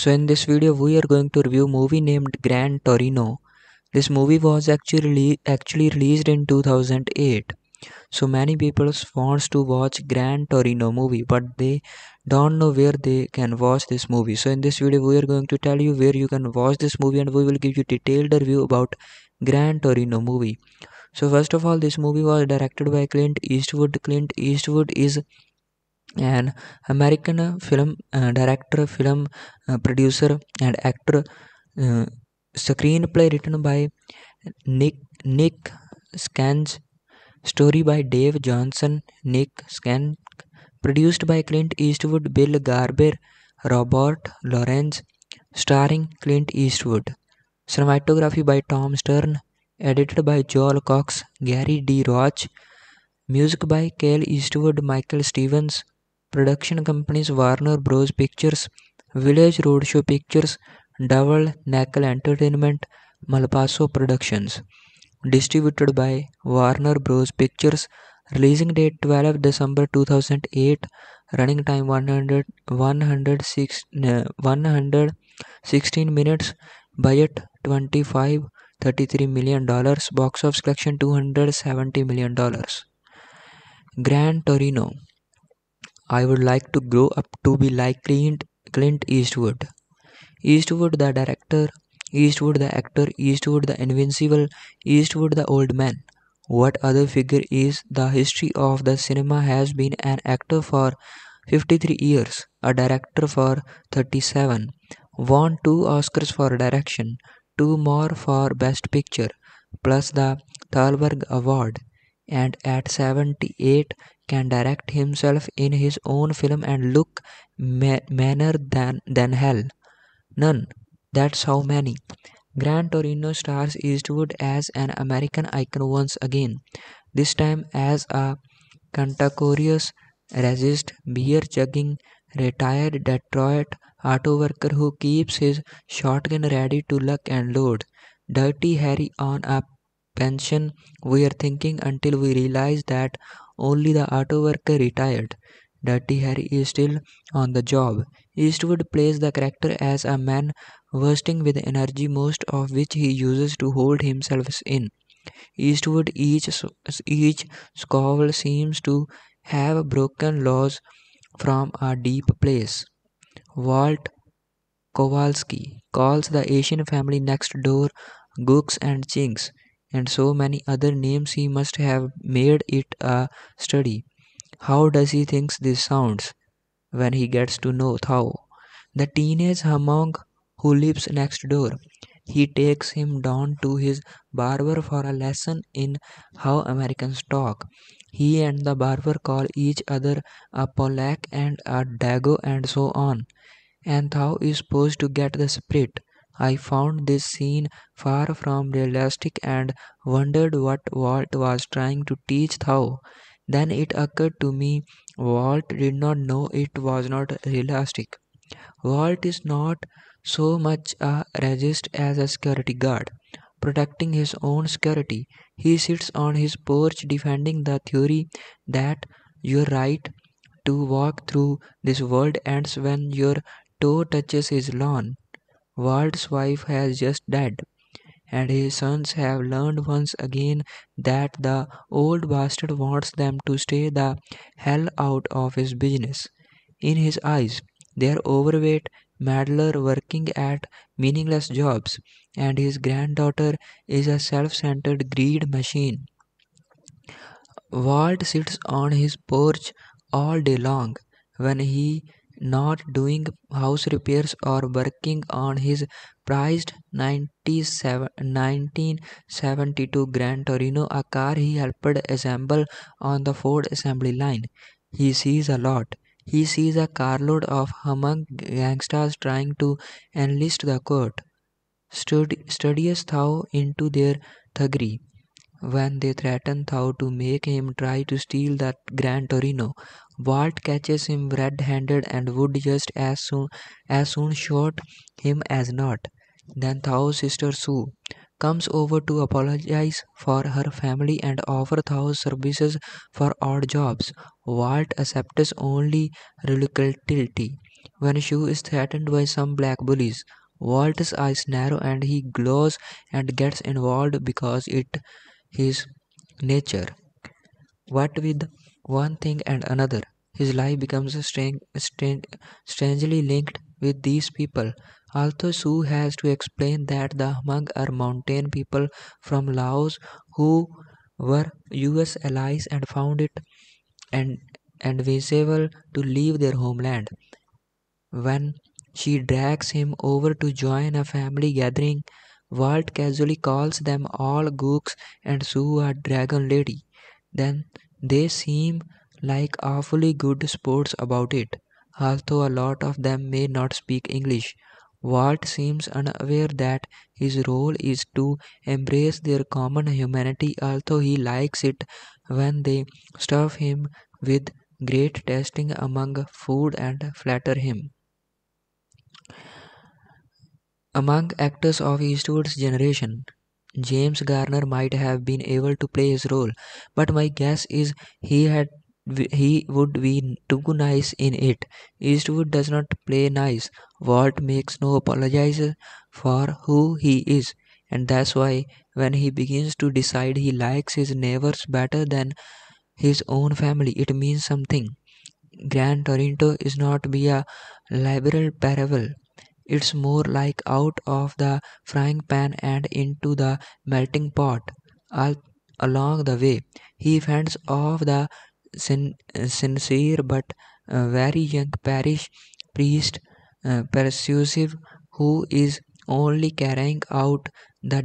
So in this video we are going to review a movie named Gran Torino. This movie was actually released in 2008. So many people wants to watch Gran Torino movie, but they don't know where they can watch this movie. So in this video we are going to tell you where you can watch this movie, and we will give you detailed review about Gran Torino movie. So first of all, this movie was directed by Clint Eastwood. Clint Eastwood is an American film director, film producer and actor. Screenplay written by Nick Schenk, story by Dave Johannson, Nick Schenk, produced by Clint Eastwood, Bill Gerber, Robert Lorenz, starring Clint Eastwood, cinematography by Tom Stern, edited by Joel Cox, Gary D. Roach, music by Kyle Eastwood, Michael Stevens, production companies Warner Bros. Pictures, Village Roadshow Pictures, Double Nickel Entertainment, Malpaso Productions, distributed by Warner Bros. Pictures, releasing date 12 December 2008, running time 116 minutes, budget $25.33 million, box office collection $270 million. Gran Torino. I would like to grow up to be like Clint Eastwood. Eastwood the director, Eastwood the actor, Eastwood the invincible, Eastwood the old man. What other figure is the history of the cinema has been an actor for 53 years, a director for 37, won 2 Oscars for direction, 2 more for Best Picture, plus the Thalberg Award, and at 78 can direct himself in his own film and look meaner than hell. None. That's how many. Gran Torino stars Eastwood as an American icon once again, this time as a cantankerous, racist, beer-chugging, retired Detroit auto worker who keeps his shotgun ready to lock and load. Dirty Harry on a pension, we are thinking, until we realize that only the auto worker retired. Dirty Harry is still on the job. Eastwood plays the character as a man bursting with energy, most of which he uses to hold himself in. Eastwood, each scowl seems to have broken laws from a deep place. Walt Kowalski calls the Asian family next door gooks and chinks, and so many other names he must have made it a study. How does he think this sounds when he gets to know Thao, the teenage Hmong who lives next door? He takes him down to his barber for a lesson in how Americans talk. He and the barber call each other a Polak and a Dago and so on. And Thao is supposed to get the spirit. I found this scene far from realistic and wondered what Walt was trying to teach Thao. Then it occurred to me, Walt did not know it was not realistic. Walt is not so much a racist as a security guard, protecting his own security. He sits on his porch defending the theory that your right to walk through this world ends when your toe touches his lawn. Walt's wife has just died, and his sons have learned once again that the old bastard wants them to stay the hell out of his business. In his eyes, they are overweight meddlers working at meaningless jobs, and his granddaughter is a self-centered greed machine. Walt sits on his porch all day long when he not doing house repairs or working on his prized 1972 Gran Torino, a car he helped assemble on the Ford assembly line. He sees a lot. He sees a carload of Hmong gangsters trying to enlist the court. Studies Thao into their thuggery when they threaten Thao to make him try to steal that Gran Torino. Walt catches him red-handed and would just as soon shoot him as not. Then Thao's sister Sue comes over to apologize for her family and offer Thao's services for odd jobs. Walt accepts only reluctantly. When Shu is threatened by some black bullies, Walt's eyes narrow and he glows and gets involved because it is his nature. What with one thing and another, his life becomes strangely linked with these people. Although Sue has to explain that the Hmong are mountain people from Laos who were US allies and found it advisable to leave their homeland. When she drags him over to join a family gathering, Walt casually calls them all gooks and Sue a dragon lady. Then they seem like awfully good sports about it, although a lot of them may not speak English. Walt seems unaware that his role is to embrace their common humanity, although he likes it when they stuff him with great tasting among food and flatter him. Among actors of Eastwood's generation, James Garner might have been able to play his role, but my guess is he would be too nice in it. Eastwood does not play nice. Walt makes no apologies for who he is, and that's why when he begins to decide he likes his neighbors better than his own family, it means something. Gran Torino is not be a liberal parable. It's more like out of the frying pan and into the melting pot. All along the way, he fends off the sincere but very young parish priest persuasive who is only carrying out the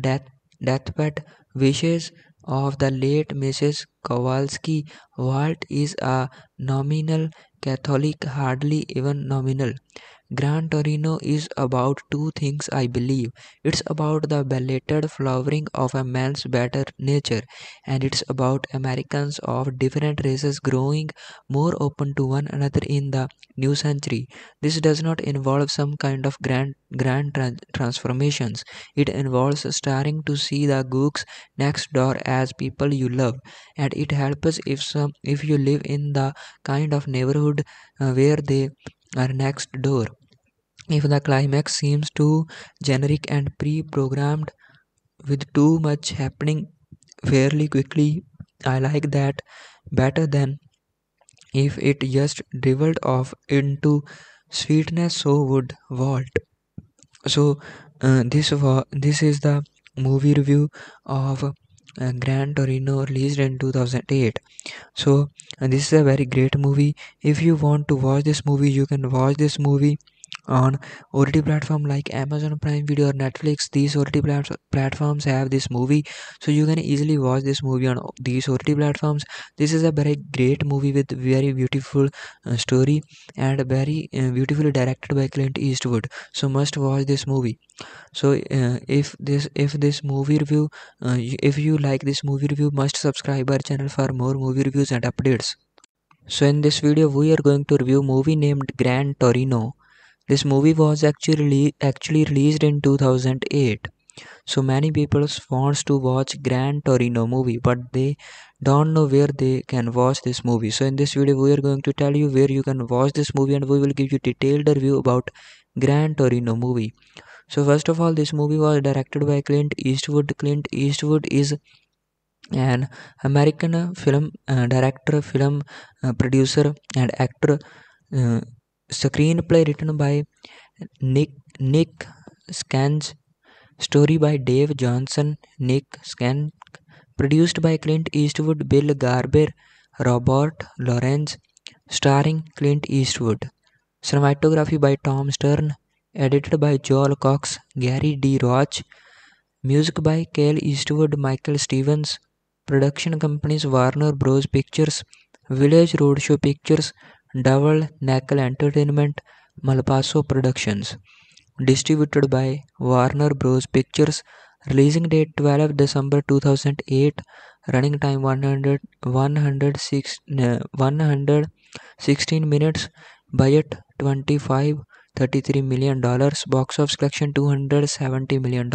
deathbed wishes of the late Mrs. Kowalski. Walt is a nominal Catholic, hardly even nominal. Gran Torino is about two things, I believe. It's about the belated flowering of a man's better nature, and it's about Americans of different races growing more open to one another in the new century. This does not involve some kind of grand transformations. It involves starting to see the gooks next door as people you love, and it helps if you live in the kind of neighborhood where they are next door. If the climax seems too generic and pre-programmed with too much happening fairly quickly, I like that better than if it just dribbled off into sweetness. So would Walt. So this is the movie review of Gran Torino, released in 2008. So this is a very great movie. If you want to watch this movie, you can watch this movie on OTT platform like Amazon Prime Video or Netflix. These OTT platforms have this movie, so you can easily watch this movie on these OTT platforms. This is a very great movie with very beautiful story and very beautifully directed by Clint Eastwood. So must watch this movie. So if this movie review, if you like this movie review, must subscribe our channel for more movie reviews and updates. So in this video we are going to review movie named Gran Torino. This movie was actually released in 2008. So many people wants to watch Gran Torino movie, but they don't know where they can watch this movie. So in this video we are going to tell you where you can watch this movie, and we will give you detailed review about Gran Torino movie. So first of all, this movie was directed by Clint Eastwood. Clint Eastwood is an American film director, film producer and actor. Screenplay written by Nick Schenk, story by Dave Johannson, Nick Schenk, produced by Clint Eastwood, Bill Gerber, Robert Lorenz, starring Clint Eastwood, cinematography by Tom Stern, edited by Joel Cox, Gary D. Roach, music by Kyle Eastwood, Michael Stevens, production companies Warner Bros. Pictures, Village Roadshow Pictures, Double Nickel Entertainment, Malpaso Productions, distributed by Warner Bros. Pictures, releasing date 12 December 2008, running time 116 minutes, budget $25.33 million, box office collection $270 million.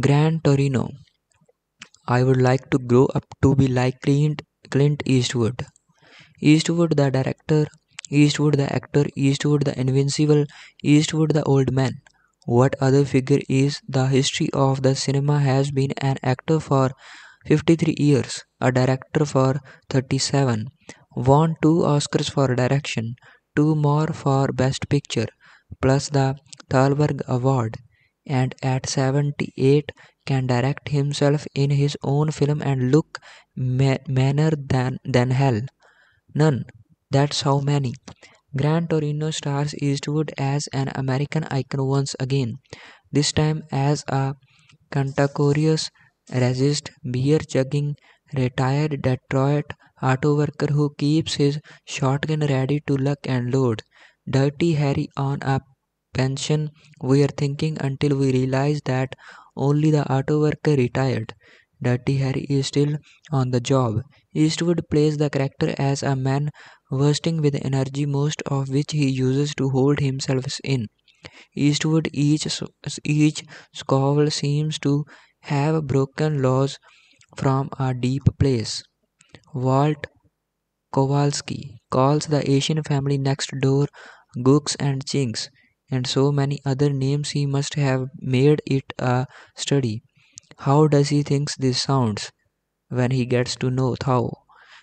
Gran Torino. I would like to grow up to be like Clint Eastwood. Eastwood, the director, Eastwood the actor, Eastwood the invincible, Eastwood the old man. What other figure is the history of the cinema has been an actor for 53 years, a director for 37, won 2 Oscars for direction, 2 more for Best Picture, plus the Thalberg Award, and at 78 can direct himself in his own film and look manner than hell. None. That's how many. Gran Torino stars Eastwood as an American icon once again, this time as a cantankerous, racist, beer-chugging, retired Detroit auto worker who keeps his shotgun ready to lock and load. Dirty Harry on a pension, we are thinking, until we realize that only the auto worker retired. Dirty Harry is still on the job. Eastwood plays the character as a man bursting with energy, most of which he uses to hold himself in. Eastwood, each scowl seems to have broken laws from a deep place. Walt Kowalski calls the Asian family next door gooks and chinks, and so many other names he must have made it a study. How does he think this sounds when he gets to know Thao,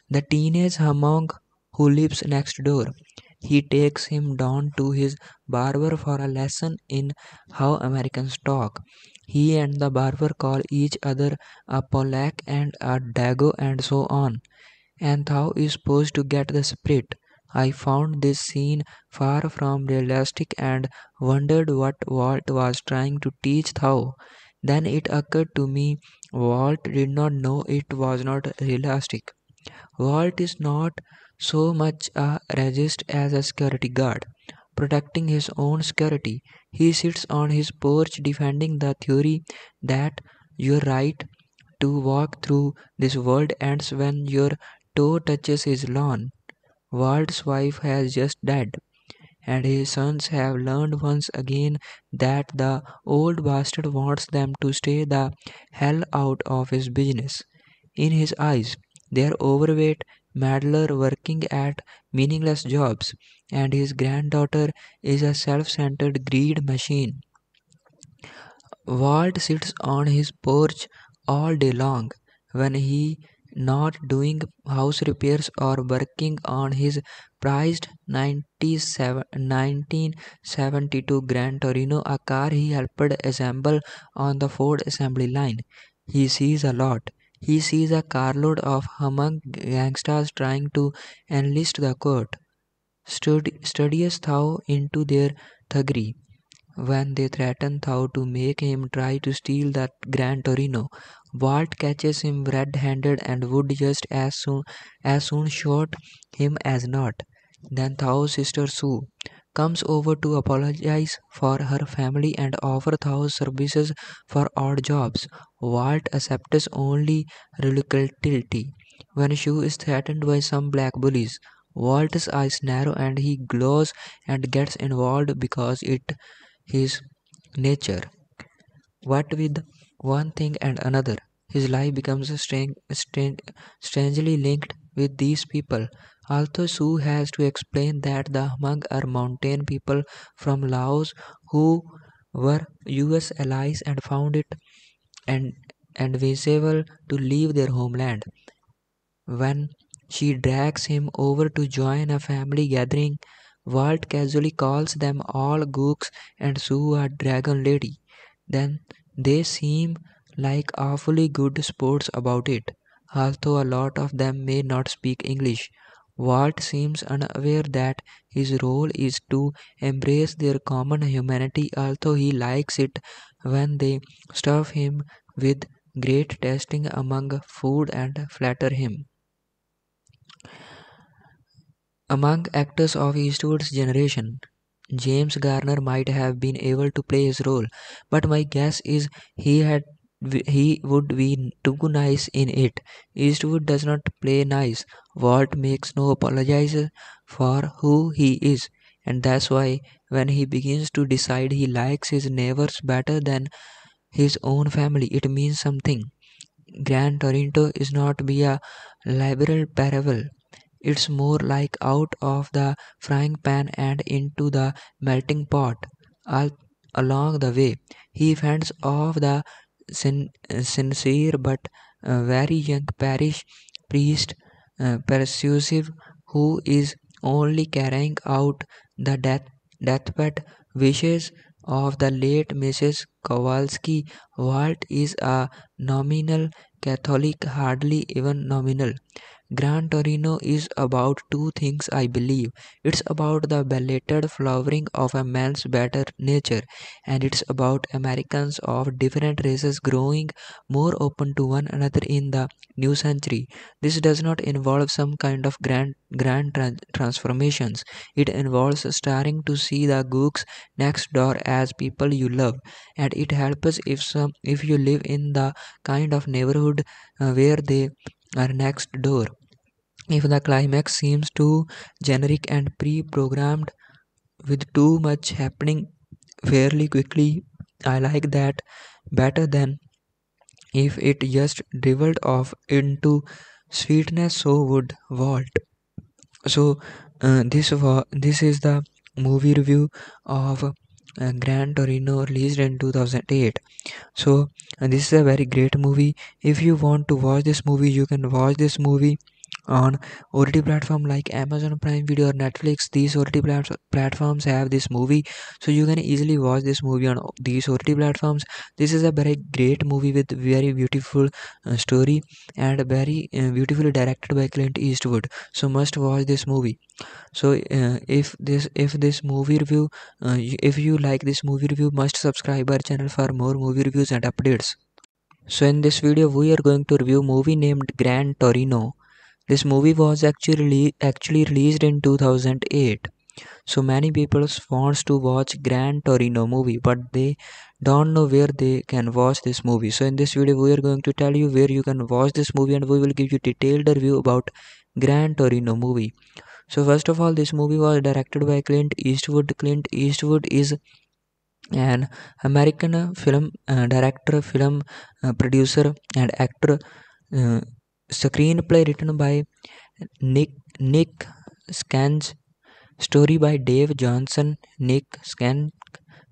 the teenage Hmong who lives next door? He takes him down to his barber for a lesson in how Americans talk. He and the barber call each other a Polack and a Dago and so on. And Thao is supposed to get the spirit. I found this scene far from realistic and wondered what Walt was trying to teach Thao. Then it occurred to me Walt did not know it was not realistic. Walt is not so much a racist as a security guard, protecting his own security. He sits on his porch defending the theory that your right to walk through this world ends when your toe touches his lawn. Walt's wife has just died, and his sons have learned once again that the old bastard wants them to stay the hell out of his business. In his eyes, they are overweight meddler working at meaningless jobs, and his granddaughter is a self-centered greed machine. Walt sits on his porch all day long when he not doing house repairs or working on his prized 1972 Gran Torino, a car he helped assemble on the Ford assembly line. He sees a lot. He sees a carload of Hmong gangsters trying to enlist the court. Studies Thao into their thuggery when they threaten Thao to make him try to steal that Gran Torino. Walt catches him red-handed and would just as soon shoot him as not. Then Thao's sister Sue comes over to apologize for her family and offer Thao's services for odd jobs. Walt accepts only reluctantly. When Sue is threatened by some black bullies, Walt's eyes narrow and he glows and gets involved because it his nature. What with one thing and another, his life becomes strangely linked with these people. Although Sue has to explain that the Hmong are mountain people from Laos who were US allies and found it advisable to leave their homeland. When she drags him over to join a family gathering, Walt casually calls them all gooks and Sue a dragon lady. Then they seem like awfully good sports about it, although a lot of them may not speak English. Walt seems unaware that his role is to embrace their common humanity, although he likes it when they stuff him with great tasting among food and flatter him. Among actors of Eastwood's generation, James Garner might have been able to play his role, but my guess is he would be too nice in it. Eastwood does not play nice. Walt makes no apologies for who he is, and that's why when he begins to decide he likes his neighbors better than his own family, it means something. Gran Torino is not be a liberal parable. It's more like out of the frying pan and into the melting pot. All along the way, he fends off the sincere but very young parish priest persuasive, who is only carrying out the deathbed wishes of the late Mrs. Kowalski. Walt is a nominal Catholic, hardly even nominal. Gran Torino is about two things, I believe. It's about the belated flowering of a man's better nature, and it's about Americans of different races growing more open to one another in the new century. This does not involve some kind of grand transformations. It involves starting to see the gooks next door as people you love, and it helps if you live in the kind of neighborhood where they are next door. If the climax seems too generic and pre-programmed with too much happening fairly quickly, I like that better than if it just dribbled off into sweetness. So would Walt. So this is the movie review of Gran Torino, released in 2008. So this is a very great movie. If you want to watch this movie, you can watch this movie on OTT platform like Amazon Prime Video or Netflix. These OTT platforms have this movie, so you can easily watch this movie on these OTT platforms. This is a very great movie with very beautiful story and very beautifully directed by Clint Eastwood. So must watch this movie. So if this movie review, if you like this movie review, must subscribe our channel for more movie reviews and updates. So in this video, we are going to review movie named Gran Torino. This movie was actually released in 2008. So many people wants to watch Gran Torino movie, but they don't know where they can watch this movie. So in this video, we are going to tell you where you can watch this movie, and we will give you detailed review about Gran Torino movie. So first of all, this movie was directed by Clint Eastwood. Clint Eastwood is an American film director, film producer and actor. Screenplay written by Nick Schenk, story by Dave Johannson, Nick Schenk,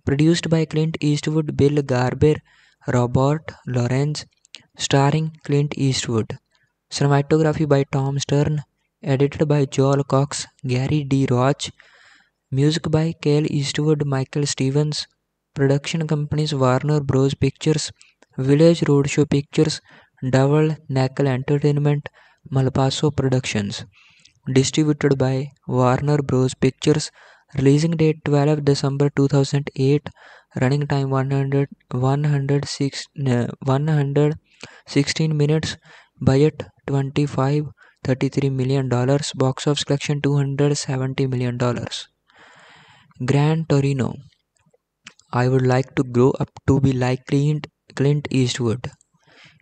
produced by Clint Eastwood, Bill Gerber, Robert Lorenz, starring Clint Eastwood, cinematography by Tom Stern, edited by Joel Cox, Gary D. Roach, music by Kyle Eastwood, Michael Stevens, production companies Warner Bros. Pictures, Village Roadshow Pictures, Double Nickel Entertainment, Malpaso Productions, distributed by Warner Bros. Pictures, releasing date 12 December 2008, running time 116 minutes, budget $25.33 million, box office collection $270 million. Gran Torino. I would like to grow up to be like Clint Eastwood.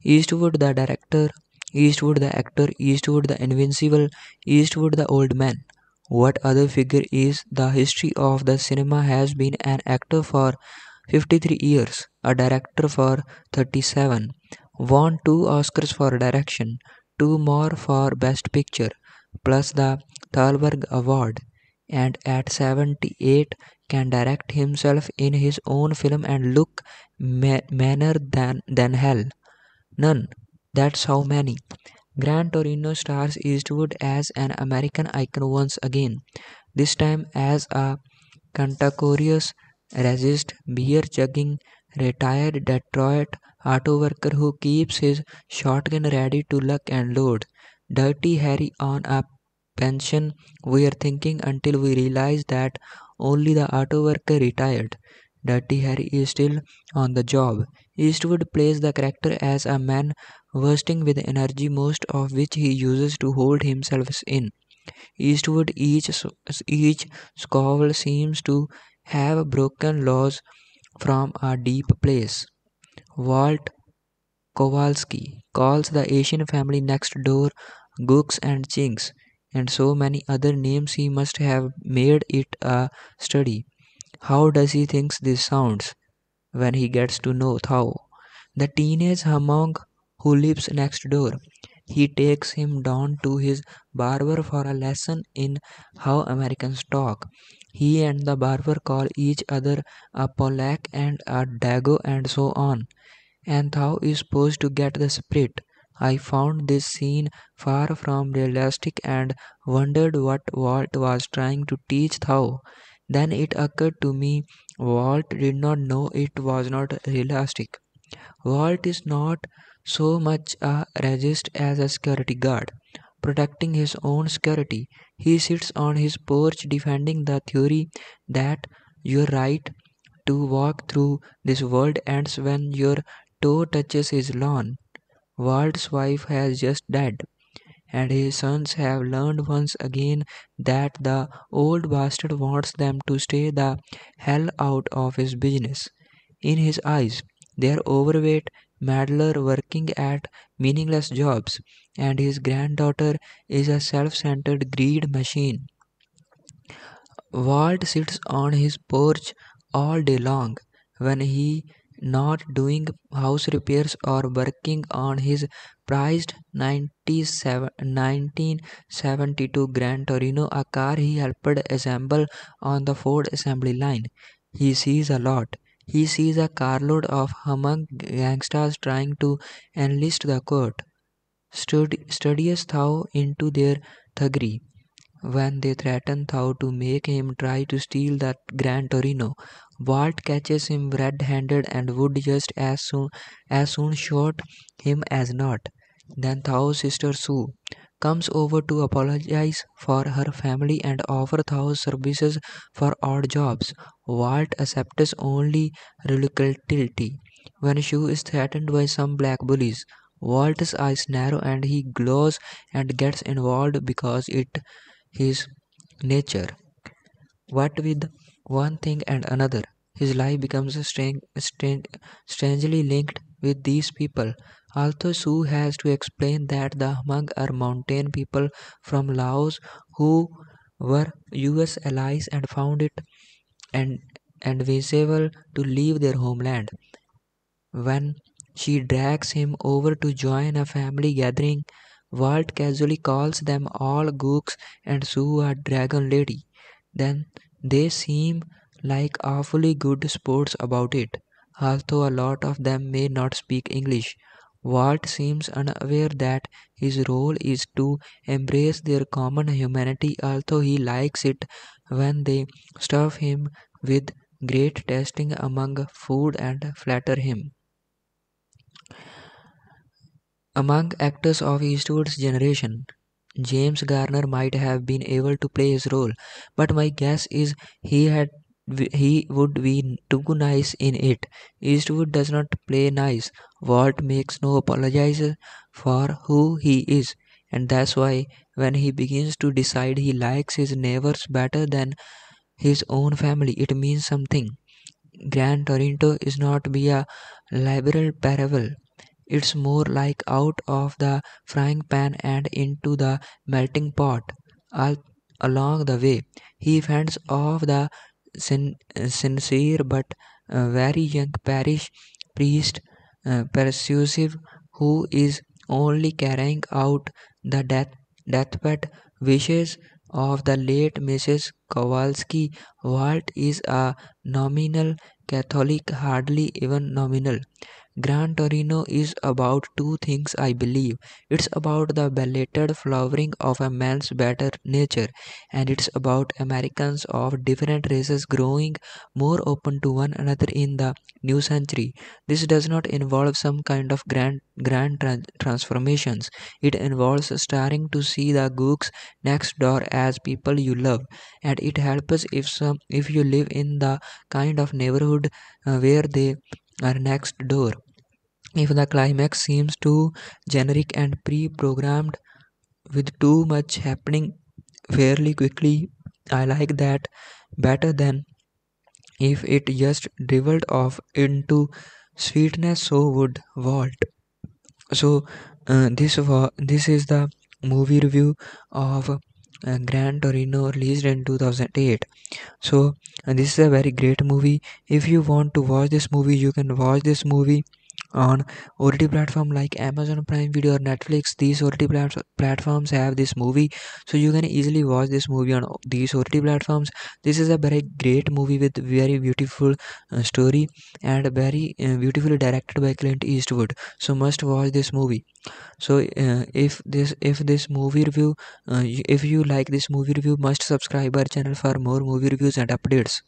Eastwood the director, Eastwood the actor, Eastwood the invincible, Eastwood the old man. What other figure is the history of the cinema has been an actor for 53 years, a director for 37, won 2 Oscars for direction, 2 more for Best Picture, plus the Thalberg Award, and at 78 can direct himself in his own film and look meaner than hell. None. That's how many. Gran Torino stars Eastwood as an American icon once again, this time as a cantankerous, racist, beer-chugging, retired Detroit auto worker who keeps his shotgun ready to lock and load. Dirty Harry on a pension, we are thinking, until we realize that only the auto worker retired. Dirty Harry is still on the job. Eastwood plays the character as a man bursting with energy, most of which he uses to hold himself in. Eastwood, each scowl seems to have broken laws from a deep place. Walt Kowalski calls the Asian family next door gooks and chinks, and so many other names he must have made it a study. How does he think this sounds when he gets to know Thao, the teenage Hmong who lives next door? he takes him down to his barber for a lesson in how Americans talk. He and the barber call each other a Polack and a Dago and so on. And Thao is supposed to get the spirit. I found this scene far from realistic and wondered what Walt was trying to teach Thao. Then it occurred to me Walt did not know it was not realistic. Walt is not so much a racist as a security guard, protecting his own security. He sits on his porch defending the theory that you're right to walk through this world ends when your toe touches his lawn. Walt's wife has just died, and his sons have learned once again that the old bastard wants them to stay the hell out of his business. In his eyes, they are overweight meddler working at meaningless jobs, and his granddaughter is a self-centered greed machine. Walt sits on his porch all day long when he not doing house repairs or working on his prized 1972 Gran Torino, a car he helped assemble on the Ford assembly line. He sees a lot. He sees a carload of Hmong gangsters trying to enlist the court. Studies Thao into their thuggery when they threaten Thao to make him try to steal that Gran Torino. Walt catches him red-handed and would just as soon shoot him as not. Then Thao's sister Sue comes over to apologize for her family and offer Thao's services for odd jobs. Walt accepts only reluctantly. When Sue is threatened by some black bullies, Walt's eyes narrow and he glows and gets involved because it his nature. What with one thing and another, his life becomes strangely linked with these people. Although Sue has to explain that the Hmong are mountain people from Laos who were U.S. allies and found it advisable to leave their homeland. When she drags him over to join a family gathering, Walt casually calls them all gooks and Sue a dragon lady. Then they seem like awfully good sports about it, although a lot of them may not speak English. Walt seems unaware that his role is to embrace their common humanity, although he likes it when they stuff him with great tasting among food and flatter him. Among actors of Eastwood's generation, James Garner might have been able to play his role, but my guess is he would be too nice in it. Eastwood does not play nice. Walt makes no apologies for who he is, and that's why when he begins to decide he likes his neighbors better than his own family, it means something. Gran Torino is not be a liberal parable. It's more like out of the frying pan and into the melting pot. All along the way, he fends off the sincere but very young parish priest, persuasive, who is only carrying out the deathbed wishes of the late Mrs. Kowalski. Walt is a nominal Catholic, hardly even nominal. Gran Torino is about two things, I believe. It's about the belated flowering of a man's better nature, and it's about Americans of different races growing more open to one another in the new century. This does not involve some kind of grand transformations. It involves starting to see the gooks next door as people you love, and it helps if you live in the kind of neighborhood where they are next door. If the climax seems too generic and pre-programmed with too much happening fairly quickly, I like that better than if it just dribbled off into sweetness. So would Walt. So this is the movie review of Gran Torino, released in 2008. So this is a very great movie. If you want to watch this movie, you can watch this movie on OTT platform like Amazon Prime Video or Netflix. These OTT platforms have this movie, so you can easily watch this movie on these OTT platforms. This is a very great movie with very beautiful story and very beautifully directed by Clint Eastwood, so must watch this movie. So if this movie review, if you like this movie review, must subscribe our channel for more movie reviews and updates.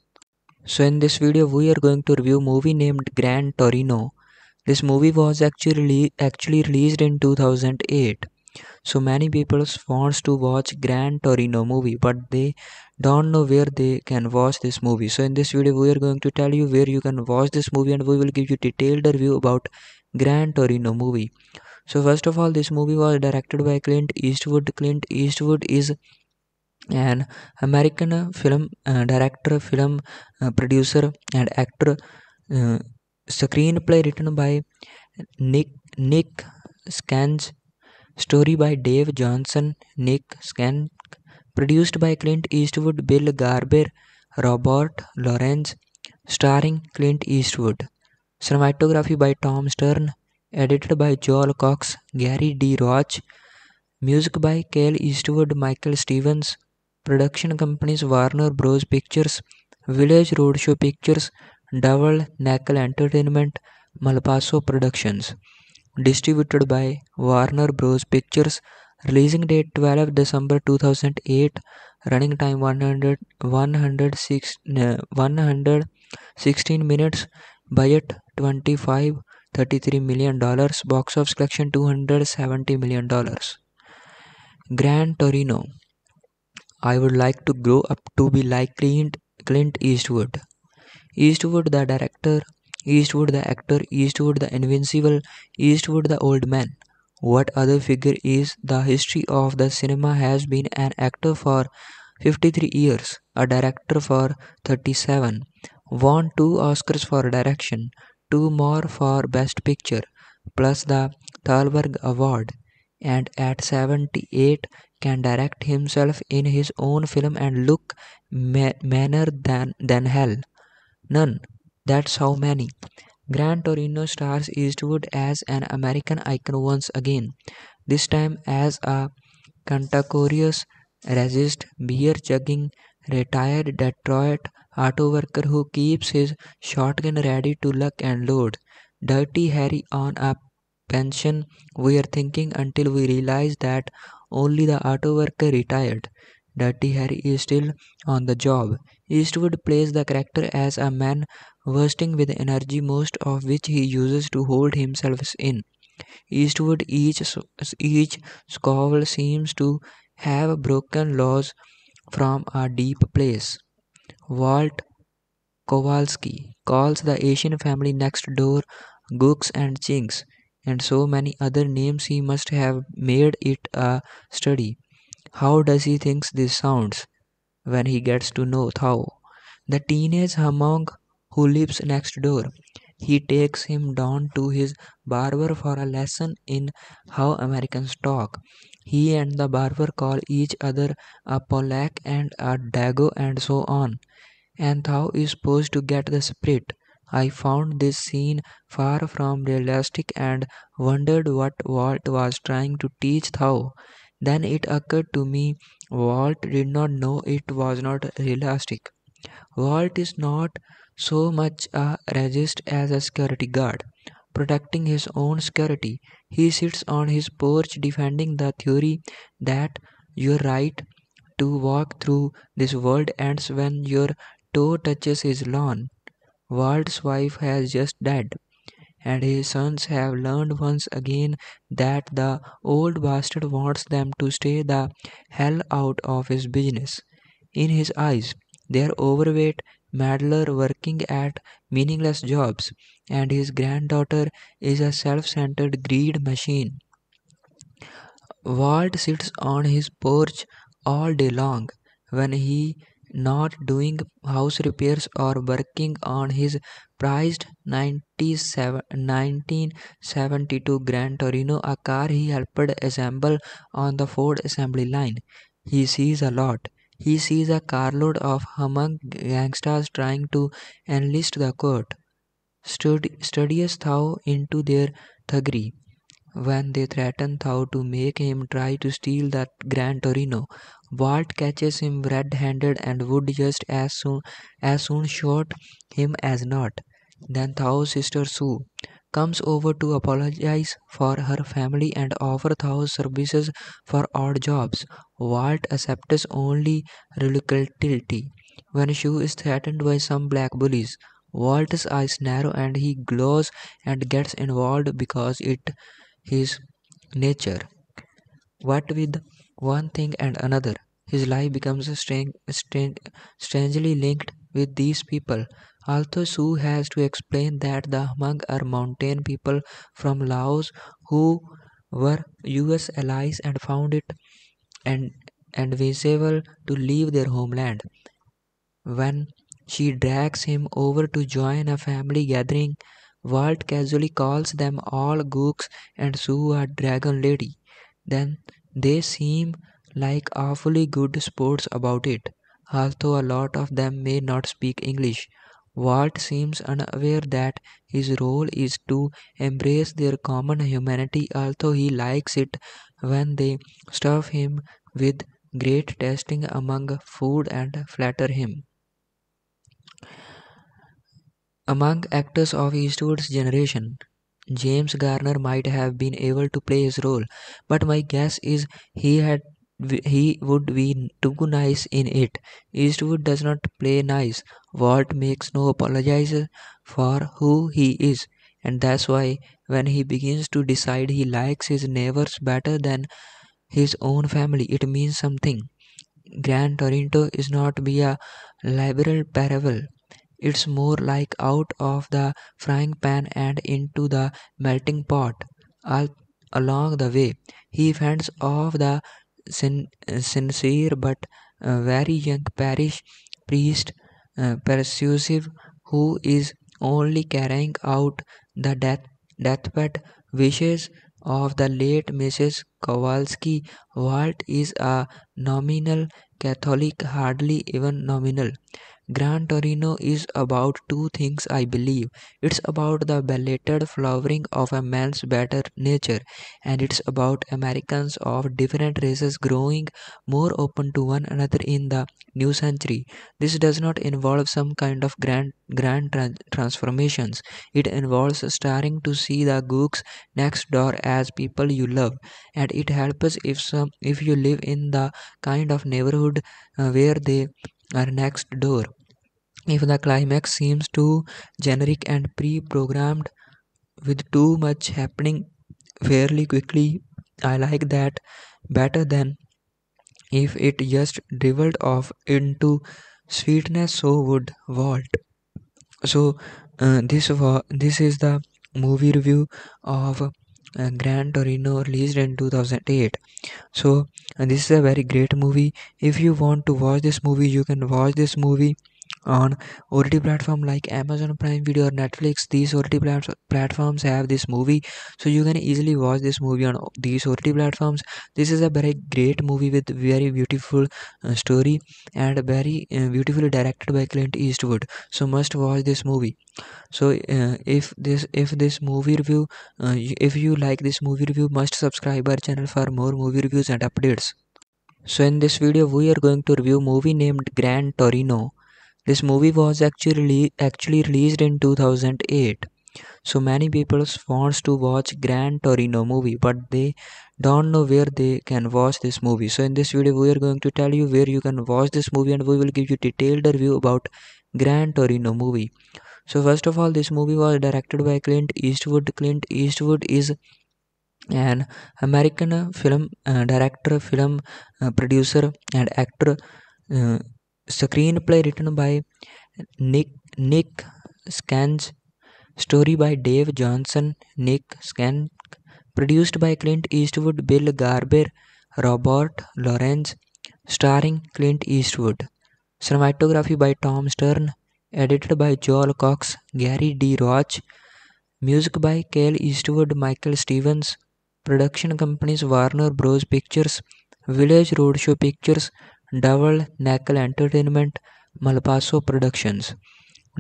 So in this video we are going to review movie named Gran Torino. This movie was actually released in 2008. So many people wants to watch Gran Torino movie, but they don't know where they can watch this movie. So in this video we are going to tell you where you can watch this movie, and we will give you detailed review about Gran Torino movie. So first of all, this movie was directed by Clint Eastwood. Clint Eastwood is an American film director, film producer and actor. Screenplay written by Nick Schenk, story by Dave Johannson, Nick Schenk, produced by Clint Eastwood, Bill Gerber, Robert Lorenz, starring Clint Eastwood, cinematography by Tom Stern, edited by Joel Cox, Gary D. Roach, music by Kyle Eastwood, Michael Stevens, production companies Warner Bros. Pictures, Village Roadshow Pictures, Double Nickel Entertainment, Malpaso Productions, distributed by Warner Bros. Pictures, releasing date 12 December 2008, running time 116 minutes, budget $25.33 million, box office collection $270 million. Gran Torino. I would like to grow up to be like Clint Eastwood. Eastwood the director, Eastwood the actor, Eastwood the invincible, Eastwood the old man. What other figure is the history of the cinema has been an actor for 53 years, a director for 37, won 2 Oscars for direction, 2 more for Best Picture, plus the Thalberg Award, and at 78 can direct himself in his own film and look meaner than hell. None. That's how many. Gran Torino stars Eastwood as an American icon once again, this time as a cantankerous, racist, beer-chugging, retired Detroit auto worker who keeps his shotgun ready to lock and load. Dirty Harry on a pension, we are thinking, until we realize that only the auto worker retired. Dirty Harry is still on the job. Eastwood plays the character as a man bursting with energy, most of which he uses to hold himself in. Eastwood, each scowl seems to have broken laws from a deep place. Walt Kowalski calls the Asian family next door gooks and chinks, and so many other names he must have made it a study. How does he think this sounds when he gets to know Thao, the teenage Hmong who lives next door? He takes him down to his barber for a lesson in how Americans talk. He and the barber call each other a Polak and a Dago and so on. And Thao is supposed to get the spirit. I found this scene far from realistic and wondered what Walt was trying to teach Thao. Then it occurred to me, Walt did not know it was not realistic. Walt is not so much a racist as a security guard, protecting his own security. He sits on his porch defending the theory that your right to walk through this world ends when your toe touches his lawn. Walt's wife has just died, and his sons have learned once again that the old bastard wants them to stay the hell out of his business. In his eyes, they are overweight meddler working at meaningless jobs, and his granddaughter is a self-centered greed machine. Walt sits on his porch all day long when he not doing house repairs or working on his prized 1972 Gran Torino, a car he helped assemble on the Ford assembly line. He sees a lot. He sees a carload of Hmong gangsters trying to enlist the court. studies Thao into their thuggery when they threaten Thao to make him try to steal that Gran Torino. Walt catches him red-handed and would just as soon shoot him as not. Then Thao's sister Sue comes over to apologize for her family and offer Thao's services for odd jobs. Walt accepts only reluctantly. When Sue is threatened by some black bullies, Walt's eyes narrow and he glows and gets involved because it his nature. What with one thing and another, his life becomes strangely linked with these people. Although Sue has to explain that the Hmong are mountain people from Laos who were US allies and found it advisable to leave their homeland. When she drags him over to join a family gathering, Walt casually calls them all gooks and Sue a dragon lady. Then they seem like awfully good sports about it, although a lot of them may not speak English. Walt seems unaware that his role is to embrace their common humanity, although he likes it when they stuff him with great tasting among food and flatter him. Among actors of Eastwood's generation, James Garner might have been able to play his role, but my guess is he would be too nice in it. Eastwood does not play nice. Walt makes no apologies for who he is, and that's why when he begins to decide he likes his neighbors better than his own family, it means something. Gran Torino is not be a liberal parable. It's more like out of the frying pan and into the melting pot. All along the way, he fends off the sincere but very young parish priest persuasive who is only carrying out the deathbed wishes of the late Mrs. Kowalski. Walt is a nominal Catholic, hardly even nominal. Gran Torino is about two things, I believe. It's about the belated flowering of a man's better nature, and it's about Americans of different races growing more open to one another in the new century. This does not involve some kind of grand transformations. It involves starting to see the gooks next door as people you love, and it helps if you live in the kind of neighborhood where they are next door. If the climax seems too generic and pre-programmed with too much happening fairly quickly, I like that better than if it just dribbled off into sweetness. So would Walt. So this is the movie review of Gran Torino, released in 2008. So this is a very great movie. If you want to watch this movie, you can watch this movie on OTT platform like Amazon Prime Video or Netflix. These OTT platforms have this movie, so you can easily watch this movie on these OTT platforms. This is a very great movie with very beautiful story and very beautifully directed by Clint Eastwood. So must watch this movie. So if this movie review, if you like this movie review, must subscribe our channel for more movie reviews and updates. So in this video we are going to review movie named Gran Torino. This movie was actually released in 2008. So many people wants to watch Gran Torino movie, but they don't know where they can watch this movie. So in this video we are going to tell you where you can watch this movie, and we will give you detailed review about Gran Torino movie. So first of all, this movie was directed by Clint Eastwood. Clint Eastwood is an American film director, film producer and actor. Screenplay written by Nick Schenk, story by Dave Johannson, Nick Schenk, produced by Clint Eastwood, Bill Gerber, Robert Lorenz, starring Clint Eastwood, cinematography by Tom Stern, edited by Joel Cox, Gary D. Roach, music by Kyle Eastwood, Michael Stevens, production companies Warner Bros. Pictures, Village Roadshow Pictures, Double Nickel Entertainment, Malpaso Productions.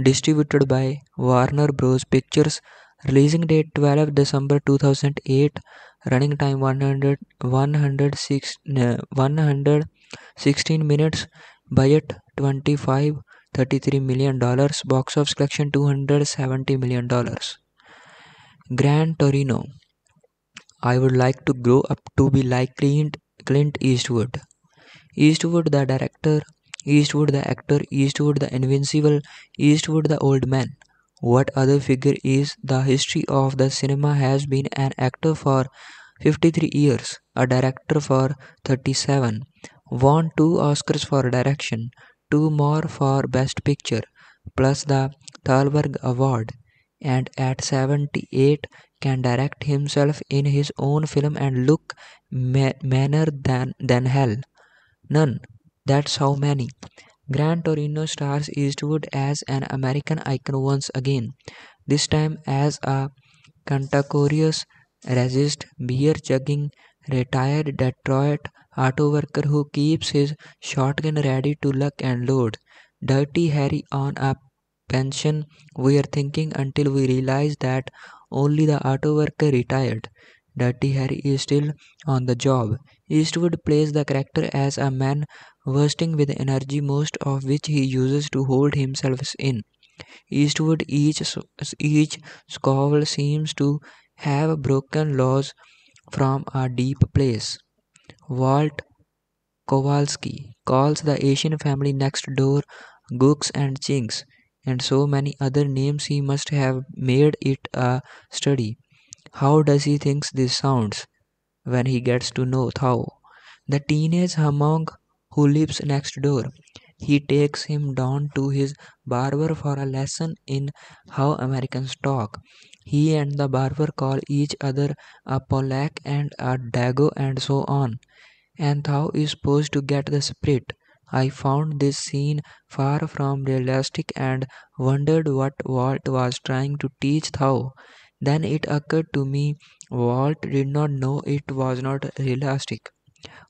distributed by Warner Bros. Pictures. Releasing date 12 December 2008. Running time 116 minutes. Budget $25.33 million. Box office collection $270 million. Gran Torino. I would like to grow up to be like Clint Eastwood. Eastwood the director, Eastwood the actor, Eastwood the invincible, Eastwood the old man. What other figure is the history of the cinema has been an actor for 53 years, a director for 37, won 2 Oscars for direction, 2 more for Best Picture, plus the Thalberg Award, and at 78 can direct himself in his own film and look meaner than hell. None. That's how many. Gran Torino stars Eastwood as an American icon once again, this time as a cantankerous, racist, beer-chugging, retired Detroit auto worker who keeps his shotgun ready to lock and load. Dirty Harry on a pension, we are thinking, until we realize that only the auto worker retired. Dirty Harry is still on the job. Eastwood plays the character as a man bursting with energy, most of which he uses to hold himself in. Eastwood, each scowl seems to have broken laws from a deep place. Walt Kowalski calls the Asian family next door gooks and chinks, and so many other names he must have made it a study. How does he think this sounds when he gets to know Thao, the teenage Hmong who lives next door? He takes him down to his barber for a lesson in how Americans talk. He and the barber call each other a Polak and a Dago and so on. And Thao is supposed to get the spirit. I found this scene far from realistic and wondered what Walt was trying to teach Thao. Then it occurred to me Walt did not know it was not realistic.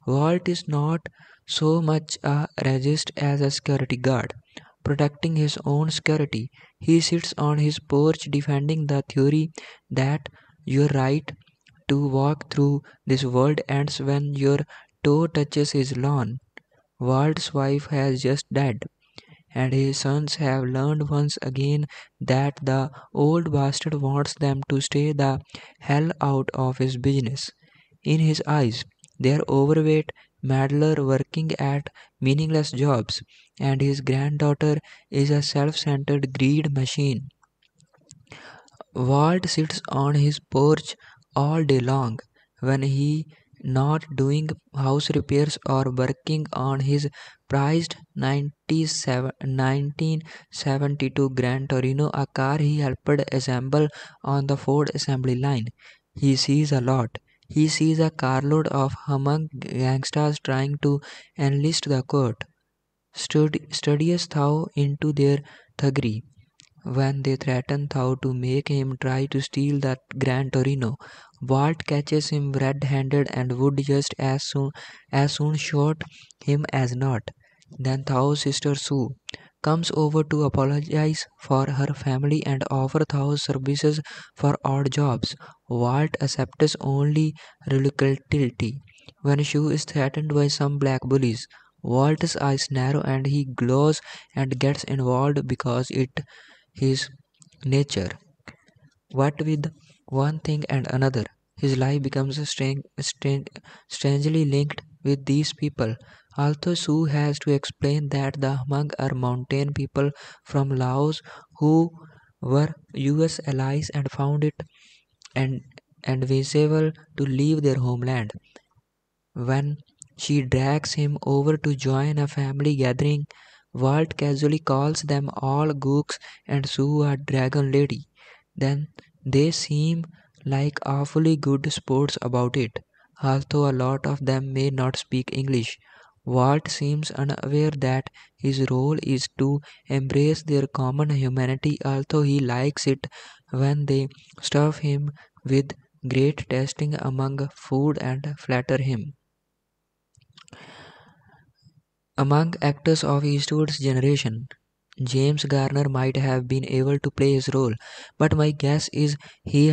Walt is not so much a racist as a security guard, protecting his own security. He sits on his porch defending the theory that your right to walk through this world ends when your toe touches his lawn. Walt's wife has just died, and his sons have learned once again that the old bastard wants them to stay the hell out of his business. In his eyes, they are overweight meddler working at meaningless jobs, and his granddaughter is a self-centered greed machine. Walt sits on his porch all day long when he not doing house repairs or working on his prized 1972 Gran Torino, a car he helped assemble on the Ford assembly line. He sees a lot. He sees a carload of Hmong gangsters trying to enlist the court. Studies Thao into their thuggery when they threaten Thao to make him try to steal that Gran Torino. Walt catches him red-handed and would just as soon shoot him as not. Then Thao's sister Sue comes over to apologize for her family and offer Thao's services for odd jobs. Walt accepts only reluctantly. When Sue is threatened by some black bullies, Walt's eyes narrow and he glows and gets involved because it his nature. What with one thing and another, his life becomes strangely linked with these people. Although Sue has to explain that the Hmong are mountain people from Laos who were US allies and found it advisable to leave their homeland. When she drags him over to join a family gathering, Walt casually calls them all gooks and Sue a dragon lady. Then they seem like awfully good sports about it, although a lot of them may not speak English. Walt seems unaware that his role is to embrace their common humanity, although he likes it when they stuff him with great tasting among food and flatter him. Among actors of Eastwood's generation, James Garner might have been able to play his role, but my guess is he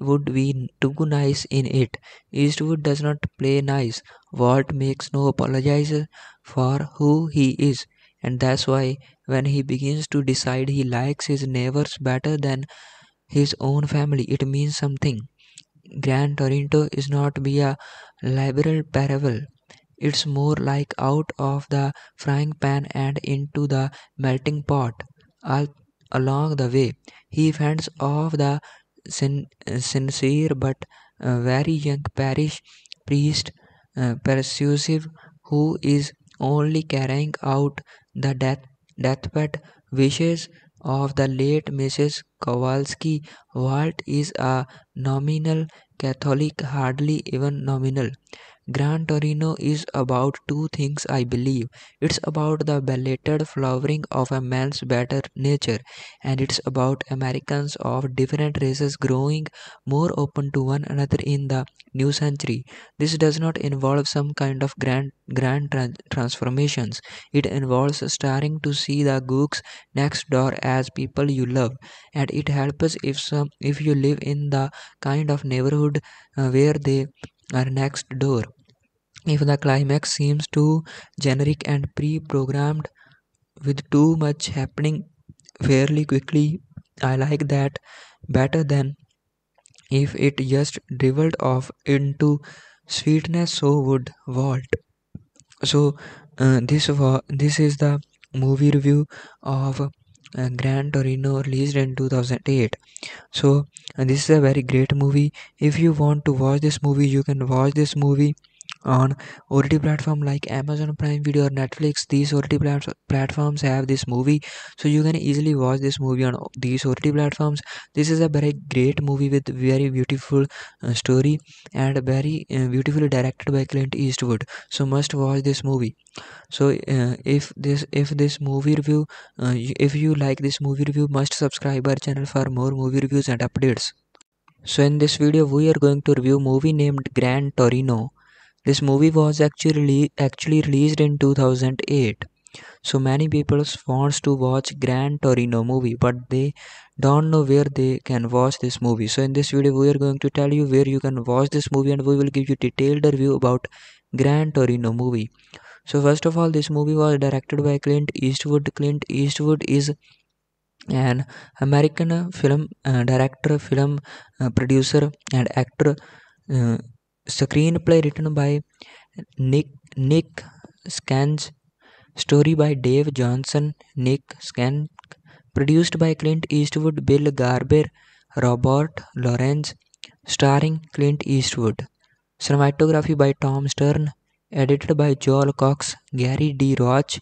would be too nice in it. Eastwood does not play nice. Walt makes no apologies for who he is, and that's why when he begins to decide he likes his neighbors better than his own family, it means something. Gran Torino is not be a liberal parable. It's more like out of the frying pan and into the melting pot. All along the way, he fends off the sincere but very young parish priest persuasive, who is only carrying out the deathbed wishes of the late Mrs. Kowalski. Walt is a nominal Catholic, hardly even nominal. Gran Torino is about two things, I believe. It's about the belated flowering of a man's better nature, and it's about Americans of different races growing more open to one another in the new century. This does not involve some kind of grand transformations. It involves starting to see the gooks next door as people you love, and it helps if you live in the kind of neighborhood where they are next door. If the climax seems too generic and pre-programmed with too much happening fairly quickly, I like that better than if it just dribbled off into sweetness. So would Walt. So this is the movie review of Gran Torino, released in 2008. So this is a very great movie. If you want to watch this movie, you can watch this movie on OTT platform like Amazon Prime Video or Netflix. These OTT platforms have this movie, so you can easily watch this movie on these OTT platforms. This is a very great movie with very beautiful story and very beautifully directed by Clint Eastwood. So must watch this movie. So if this movie review, if you like this movie review, must subscribe our channel for more movie reviews and updates. So in this video we are going to review movie named Gran Torino. This movie was actually released in 2008. So many people wants to watch Gran Torino movie, but they don't know where they can watch this movie. So in this video we are going to tell you where you can watch this movie, and we will give you detailed review about Gran Torino movie. So first of all, this movie was directed by Clint Eastwood. Clint Eastwood is an American film director, film producer and actor. Screenplay written by Nick Schenk, story by Dave Johannson, Nick Schenk, produced by Clint Eastwood, Bill Gerber, Robert Lorenz, starring Clint Eastwood, cinematography by Tom Stern, edited by Joel Cox, Gary D. Roach,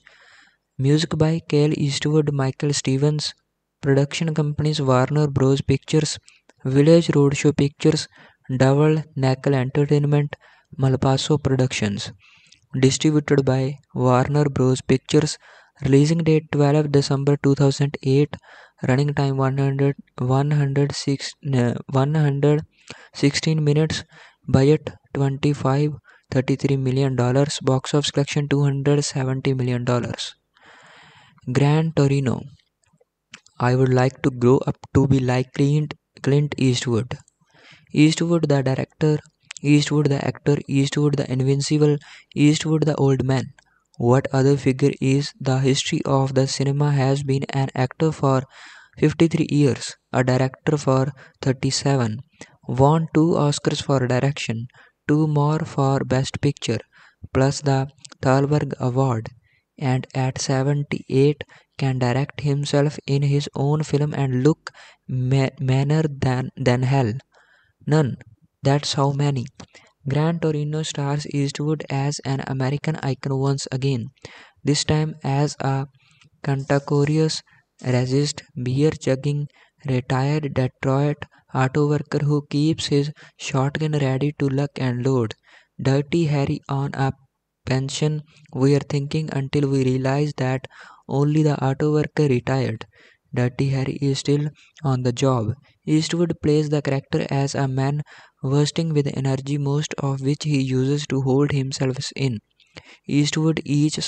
music by Kyle Eastwood, Michael Stevens, production companies Warner Bros. Pictures, Village Roadshow Pictures, Double Nickel Entertainment, Malpaso Productions, distributed by Warner Bros. Pictures, releasing date 12 December 2008, running time 116 minutes, budget $25.33 million, box office collection $270 million. Gran Torino. I would like to grow up to be like Clint Eastwood. Eastwood the director, Eastwood the actor, Eastwood the invincible, Eastwood the old man. What other figure is the history of the cinema has been an actor for 53 years, a director for 37, won 2 Oscars for direction, 2 more for Best Picture, plus the Thalberg Award, and at 78 can direct himself in his own film and look meaner than hell. None. That's how many. Gran Torino stars Eastwood as an American icon once again, this time as a cantankerous, racist, beer-chugging, retired Detroit auto worker who keeps his shotgun ready to lock and load. Dirty Harry on a pension, we are thinking, until we realize that only the auto worker retired. Dirty Harry is still on the job. Eastwood plays the character as a man bursting with energy, most of which he uses to hold himself in. Eastwood, each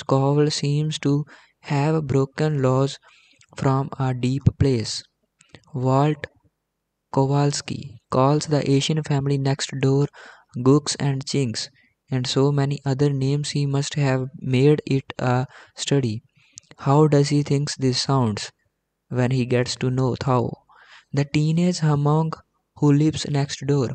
scowl seems to have broken laws from a deep place. Walt Kowalski calls the Asian family next door gooks and chinks, and so many other names he must have made it a study. How does he think this sounds when he gets to know Thao, the teenage Hmong who lives next door?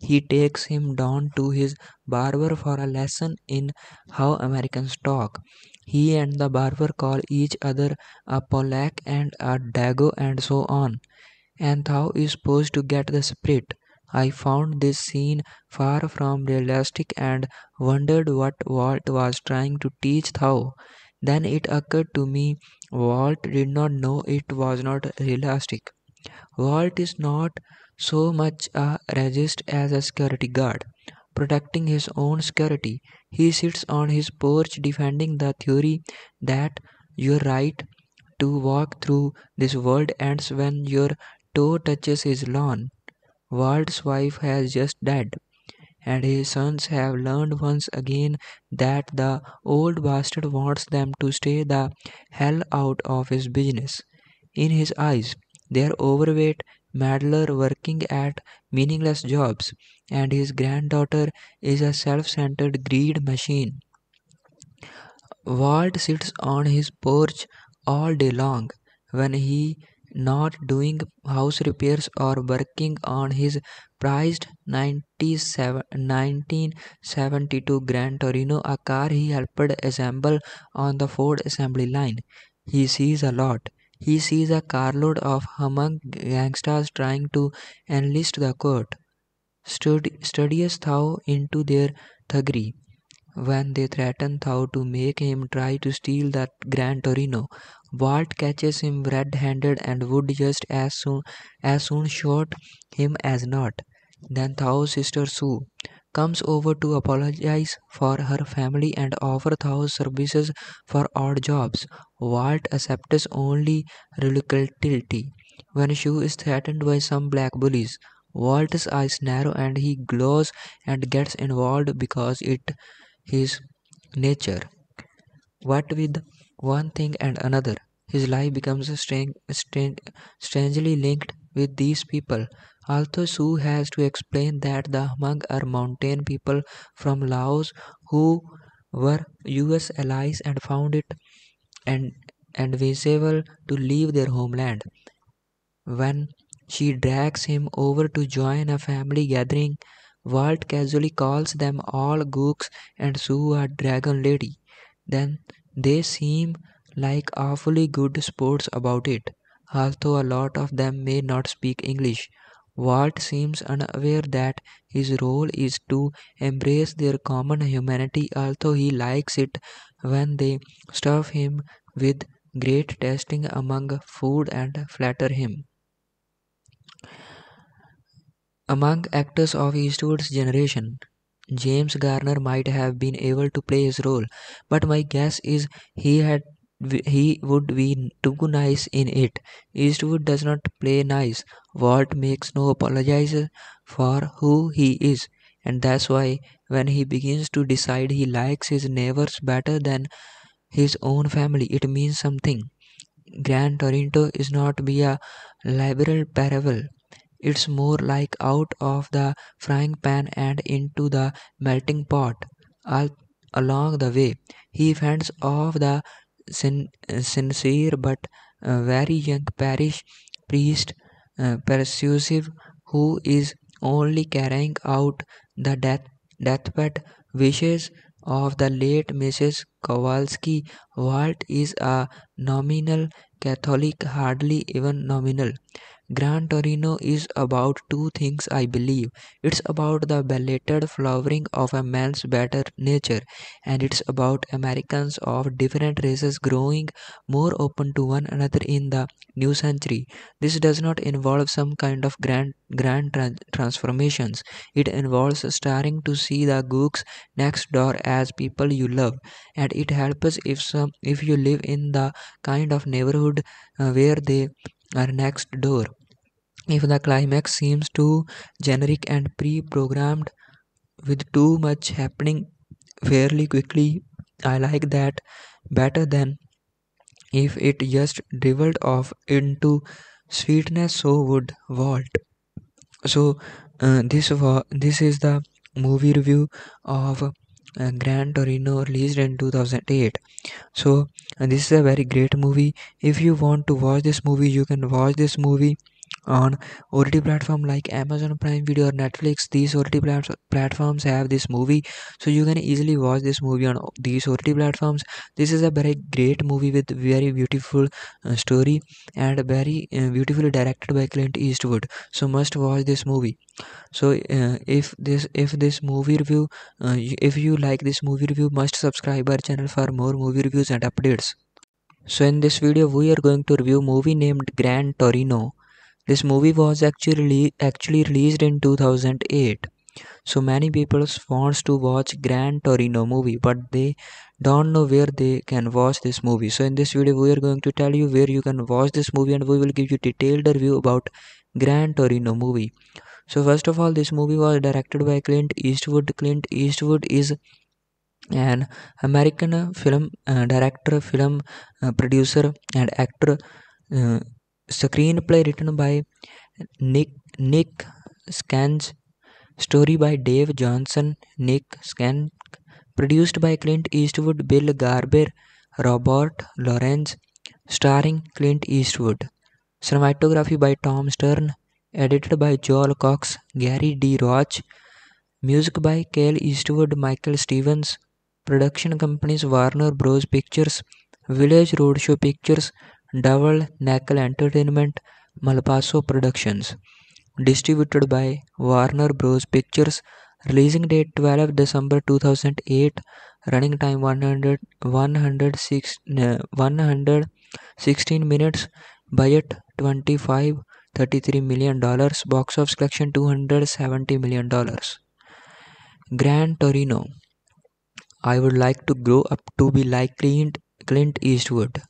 He takes him down to his barber for a lesson in how Americans talk. He and the barber call each other a Polak and a Dago and so on. And Thao is supposed to get the spirit. I found this scene far from realistic and wondered what Walt was trying to teach Thao. Then it occurred to me Walt did not know it was not realistic. Walt is not so much a racist as a security guard, protecting his own security. He sits on his porch defending the theory that your right to walk through this world ends when your toe touches his lawn. Walt's wife has just died, and his sons have learned once again that the old bastard wants them to stay the hell out of his business. In his eyes, they are overweight meddler working at meaningless jobs, and his granddaughter is a self-centered greed machine. Walt sits on his porch all day long when he not doing house repairs or working on his prized 1972 Gran Torino, a car he helped assemble on the Ford assembly line. He sees a lot. He sees a carload of Hmong gangsters trying to enlist the court. Studies Thao into their thuggery when they threaten Thao to make him try to steal that Gran Torino. Walt catches him red-handed and would just as soon shoot him as not. Then Thao's sister Sue comes over to apologize for her family and offer Thao's services for odd jobs. Walt accepts only reluctantly. When Sue is threatened by some black bullies, Walt's eyes narrow and he glows and gets involved because it his nature. What with one thing and another, his life becomes strangely linked with these people. Although Sue has to explain that the Hmong are mountain people from Laos who were US allies and found it advisable to leave their homeland. When she drags him over to join a family gathering, Walt casually calls them all gooks and Sue a dragon lady. Then they seem like awfully good sports about it, although a lot of them may not speak English. Walt seems unaware that his role is to embrace their common humanity, although he likes it when they stuff him with great tasting among food and flatter him. Among actors of Eastwood's generation, James Garner might have been able to play his role, but my guess is he would be too nice in it. Eastwood does not play nice. Walt makes no apologies for who he is, and that's why when he begins to decide he likes his neighbors better than his own family, it means something. Gran Torino is not be a liberal parable. It's more like out of the frying pan and into the melting pot. All along the way, he fends off the sincere but very young parish priest, persuasive, who is only carrying out the deathbed wishes of the late Mrs. Kowalski. Walt is a nominal Catholic, hardly even nominal. Gran Torino is about two things, I believe. It's about the belated flowering of a man's better nature, and it's about Americans of different races growing more open to one another in the new century. This does not involve some kind of grand transformations. It involves starting to see the gooks next door as people you love, and it helps if you live in the kind of neighborhood where they are next door. If the climax seems too generic and pre-programmed with too much happening fairly quickly. I like that better than if it just dribbled off into sweetness. So would Walt. So this is the movie review of Gran Torino, released in 2008. So this is a very great movie. If you want to watch this movie, you can watch this movie on OTT platform like Amazon Prime Video or Netflix. These OTT platforms have this movie, so you can easily watch this movie on these OTT platforms. This is a very great movie with very beautiful story and very beautifully directed by Clint Eastwood. So must watch this movie. So if this movie review, if you like this movie review, must subscribe our channel for more movie reviews and updates. So in this video we are going to review movie named Gran Torino. This movie was actually released in 2008. So many people wants to watch Gran Torino movie, but they don't know where they can watch this movie. So in this video we are going to tell you where you can watch this movie, and we will give you detailed review about Gran Torino movie. So first of all, this movie was directed by Clint Eastwood. Clint Eastwood is an American film director, film producer and actor. Screenplay written by Nick Schenk, story by Dave Johannson, Nick Schenk, produced by Clint Eastwood, Bill Gerber, Robert Lorenz, starring Clint Eastwood, cinematography by Tom Stern, edited by Joel Cox, Gary D. Roach, music by Kyle Eastwood, Michael Stevens, production companies Warner Bros. Pictures, Village Roadshow Pictures, Double Nickel Entertainment, Malpaso Productions, distributed by Warner Bros. Pictures, releasing date 12 December 2008, running time 116 minutes, budget $25.33 million, box office collection $270 million. Gran Torino. I would like to grow up to be like Clint Eastwood.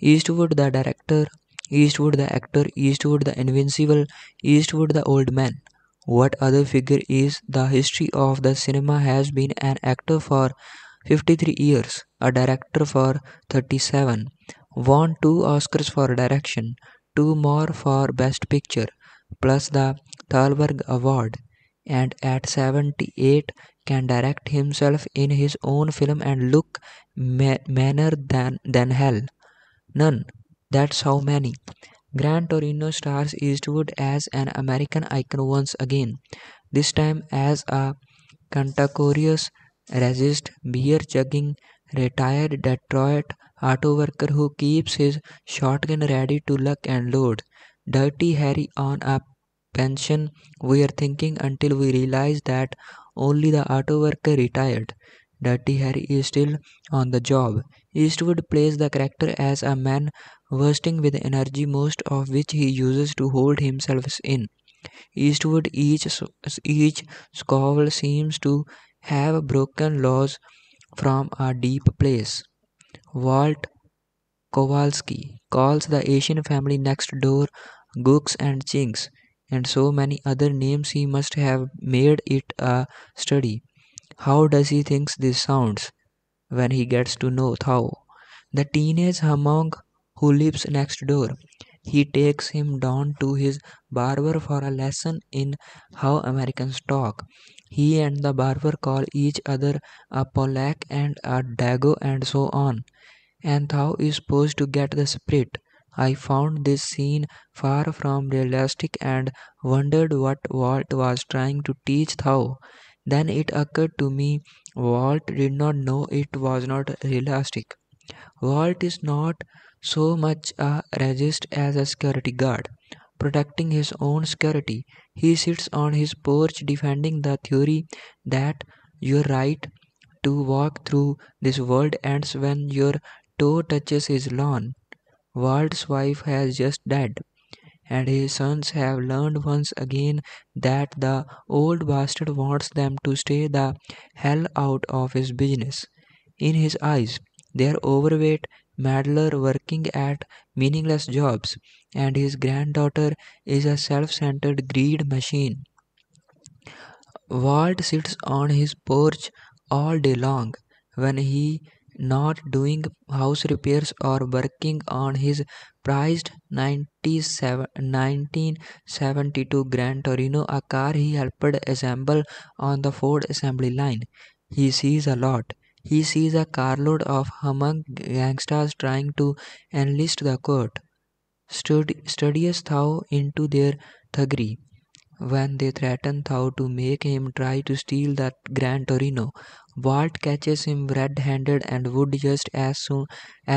Eastwood the director, Eastwood the actor, Eastwood the invincible, Eastwood the old man. What other figure is the history of the cinema has been an actor for 53 years, a director for 37, won 2 Oscars for direction, 2 more for Best Picture, plus the Thalberg Award, and at 78 can direct himself in his own film and look meaner than hell. None. That's how many. Gran Torino stars Eastwood as an American icon once again, this time as a cantankerous, racist, beer-chugging, retired Detroit auto worker who keeps his shotgun ready to lock and load. Dirty Harry on a pension, we're thinking, until we realize that only the auto worker retired. Dirty Harry is still on the job. Eastwood plays the character as a man bursting with energy, most of which he uses to hold himself in. Eastwood, each scowl seems to have broken laws from a deep place. Walt Kowalski calls the Asian family next door gooks and chinks, and so many other names he must have made it a study. How does he think this sounds when he gets to know Thao, the teenage Hmong who lives next door? He takes him down to his barber for a lesson in how Americans talk. He and the barber call each other a Polak and a Dago and so on. And Thao is supposed to get the spirit. I found this scene far from realistic and wondered what Walt was trying to teach Thao. Then it occurred to me, Walt did not know it was not realistic. Walt is not so much a racist as a security guard, protecting his own security. He sits on his porch defending the theory that your right to walk through this world ends when your toe touches his lawn. Walt's wife has just died, and his sons have learned once again that the old bastard wants them to stay the hell out of his business. In his eyes, they are overweight meddler working at meaningless jobs, and his granddaughter is a self-centered greed machine. Walt sits on his porch all day long when he not doing house repairs or working on his prized 1972 Gran Torino, a car he helped assemble on the Ford assembly line. He sees a lot. He sees a carload of Hmong gangsters trying to enlist the court. Studies Thao into their thuggery when they threaten Thao to make him try to steal that Gran Torino. Walt catches him red-handed and would just as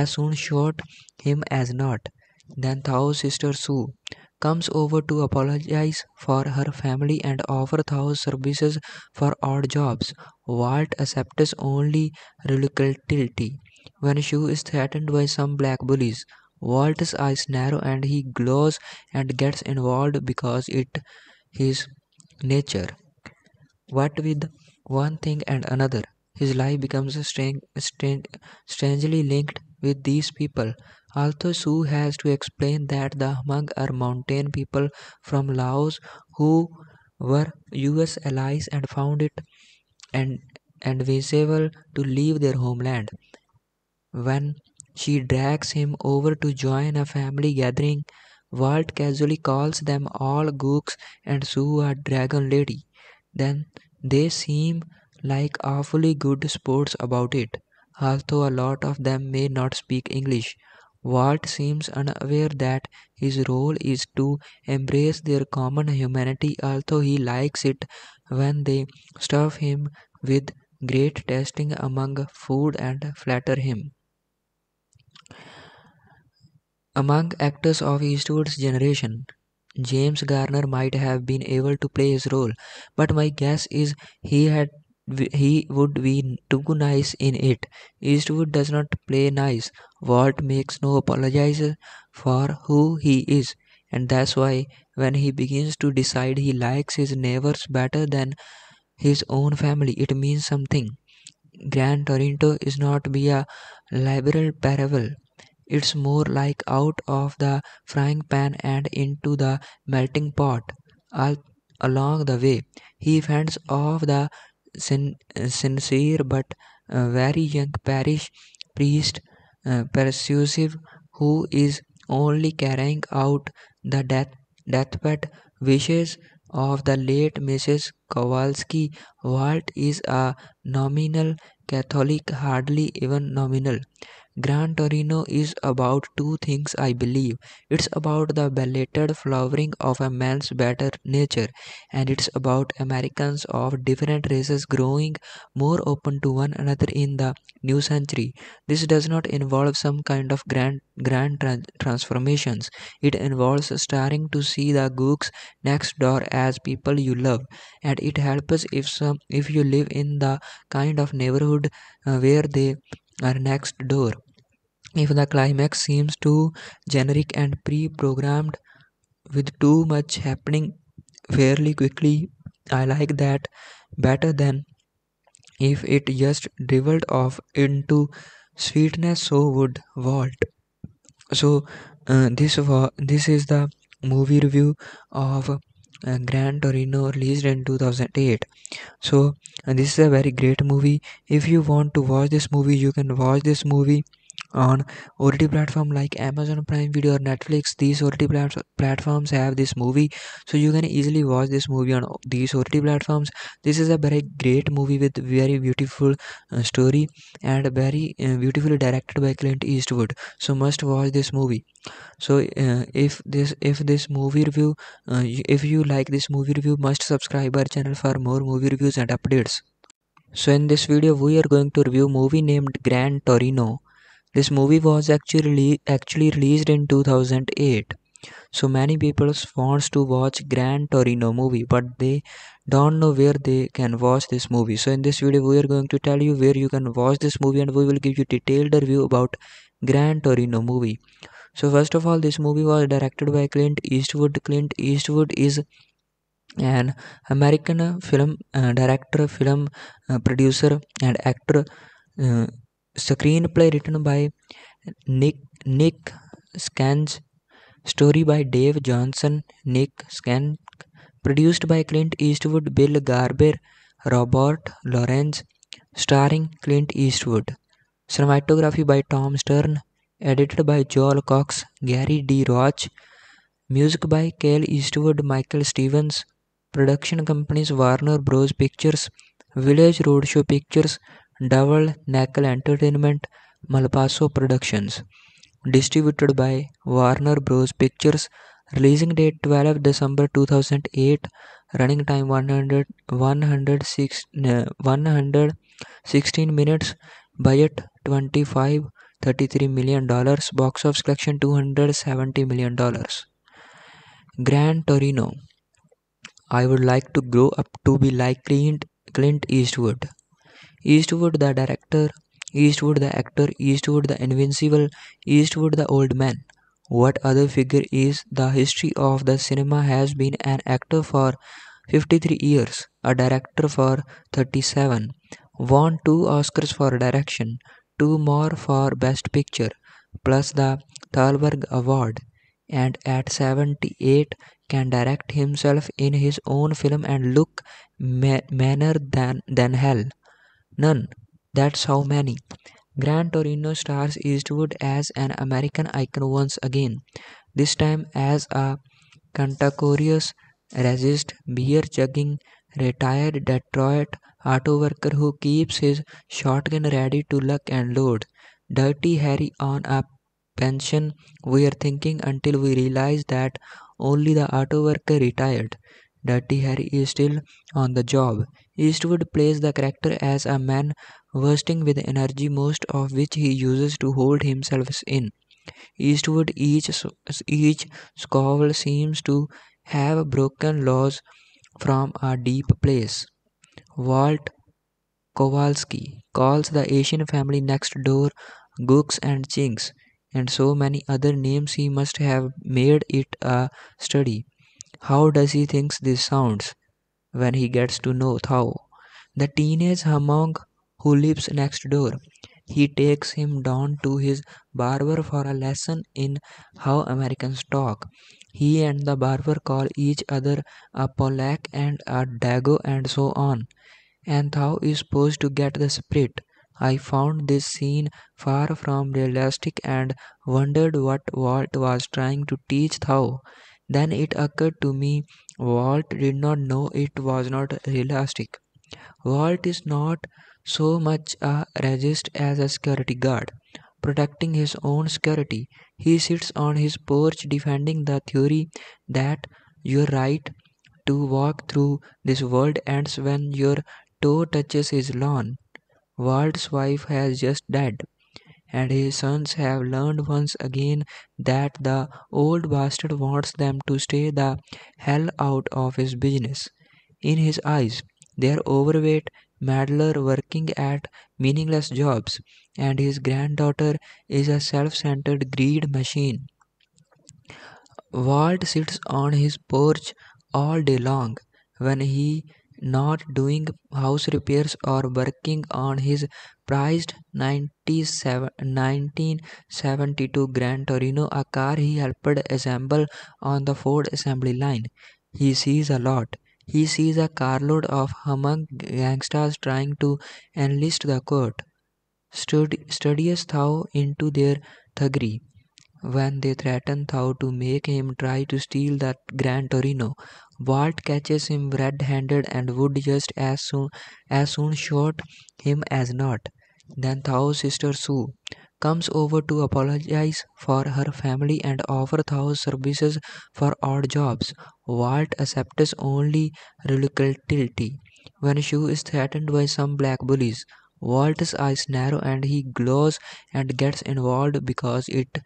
soon shoot him as not. Then Thao's sister Sue comes over to apologize for her family and offer Thao's services for odd jobs. Walt accepts only reluctantly. When Sue is threatened by some black bullies, Walt's eyes narrow and he glows and gets involved because it his nature. What with one thing and another, his life becomes strangely linked with these people. Although Sue has to explain that the Hmong are mountain people from Laos who were U.S. allies and found it advisable to leave their homeland. When she drags him over to join a family gathering, Walt casually calls them all gooks and Sue a dragon lady. Then they seem like awfully good sports about it, although a lot of them may not speak English. Walt seems unaware that his role is to embrace their common humanity, although he likes it when they stuff him with great tasting among food and flatter him. Among actors of Eastwood's generation, James Garner might have been able to play his role, but my guess is he would be too nice in it. Eastwood does not play nice. Walt makes no apologies for who he is, and that's why when he begins to decide he likes his neighbors better than his own family, it means something. Gran Torino is not be a liberal parable. It's more like out of the frying pan and into the melting pot. All along the way, he fends off the sincere but very young parish priest, persuasive, who is only carrying out the deathbed wishes of the late Mrs. Kowalski. Walt is a nominal Catholic, hardly even nominal. Gran Torino is about two things, I believe. It's about the belated flowering of a man's better nature, and it's about Americans of different races growing more open to one another in the new century. This does not involve some kind of grand transformations. It involves starting to see the gooks next door as people you love, and it helps if you live in the kind of neighborhood where they are next door. If the climax seems too generic and pre-programmed with too much happening fairly quickly, I like that better than if it just dribbled off into sweetness. So would Walt. So this is the movie review of Gran Torino, released in 2008. So this is a very great movie. If you want to watch this movie, you can watch this movie on OTT platform like Amazon Prime Video or Netflix. These OTT platforms have this movie, so you can easily watch this movie on these OTT platforms. This is a very great movie with very beautiful story and very beautifully directed by Clint Eastwood. So must watch this movie. So if this movie review, if you like this movie review, must subscribe our channel for more movie reviews and updates. So in this video we are going to review movie named Gran Torino. This movie was actually released in 2008. So many people wants to watch Gran Torino movie, but they don't know where they can watch this movie. So in this video we are going to tell you where you can watch this movie, and we will give you detailed review about Gran Torino movie. So first of all, this movie was directed by Clint Eastwood. Clint Eastwood is an American film director, film producer and actor. Screenplay written by Nick Schenk, story by Dave Johannson, Nick Schenk, produced by Clint Eastwood, Bill Gerber, Robert Lorenz, starring Clint Eastwood. Cinematography by Tom Stern, edited by Joel Cox, Gary D. Roach, music by Kyle Eastwood, Michael Stevens, production companies Warner Bros. Pictures, Village Roadshow Pictures, Double Nickel Entertainment, Malpaso Productions. Distributed by Warner Bros. Pictures. Releasing date 12 December 2008. Running time 116 minutes. Budget $25.33 million. Box office collection $270 million. Gran Torino. I would like to grow up to be like Clint Eastwood. Eastwood the director, Eastwood the actor, Eastwood the invincible, Eastwood the old man. What other figure is the history of the cinema has been an actor for 53 years, a director for 37, won 2 Oscars for direction, 2 more for Best Picture, plus the Thalberg Award, and at 78 can direct himself in his own film and look meaner than hell. None. That's how many. Gran Torino stars Eastwood as an American icon once again, this time as a cantankerous, racist, beer-chugging, retired Detroit auto worker who keeps his shotgun ready to lock and load. Dirty Harry on a pension, we are thinking until we realize that only the auto worker retired. Dirty Harry is still on the job. Eastwood plays the character as a man bursting with energy, most of which he uses to hold himself in. Eastwood, each scowl seems to have broken laws from a deep place. Walt Kowalski calls the Asian family next door gooks and chinks, and so many other names he must have made it a study. How does he think this sounds when he gets to know Thao, the teenage Hmong who lives next door? He takes him down to his barber for a lesson in how Americans talk. He and the barber call each other a Polak and a Dago and so on. And Thao is supposed to get the spirit. I found this scene far from realistic and wondered what Walt was trying to teach Thao. Then it occurred to me, Walt did not know it was not realistic. Walt is not so much a racist as a security guard, protecting his own security. He sits on his porch defending the theory that your right to walk through this world ends when your toe touches his lawn. Walt's wife has just died, and his sons have learned once again that the old bastard wants them to stay the hell out of his business. In his eyes, they are overweight meddlers working at meaningless jobs, and his granddaughter is a self-centered greed machine. Walt sits on his porch all day long when he not doing house repairs or working on his prized 1972 Gran Torino, a car he helped assemble on the Ford assembly line. He sees a lot. He sees a carload of Hmong gangsters trying to enlist the court. Studies Thao into their thuggery when they threaten Thao to make him try to steal that Gran Torino. Walt catches him red-handed and would just as soon shoot him as not. Then Thao's sister Sue comes over to apologize for her family and offer Thao's services for odd jobs. Walt accepts only reluctantly. When Sue is threatened by some black bullies, Walt's eyes narrow and he glows and gets involved because it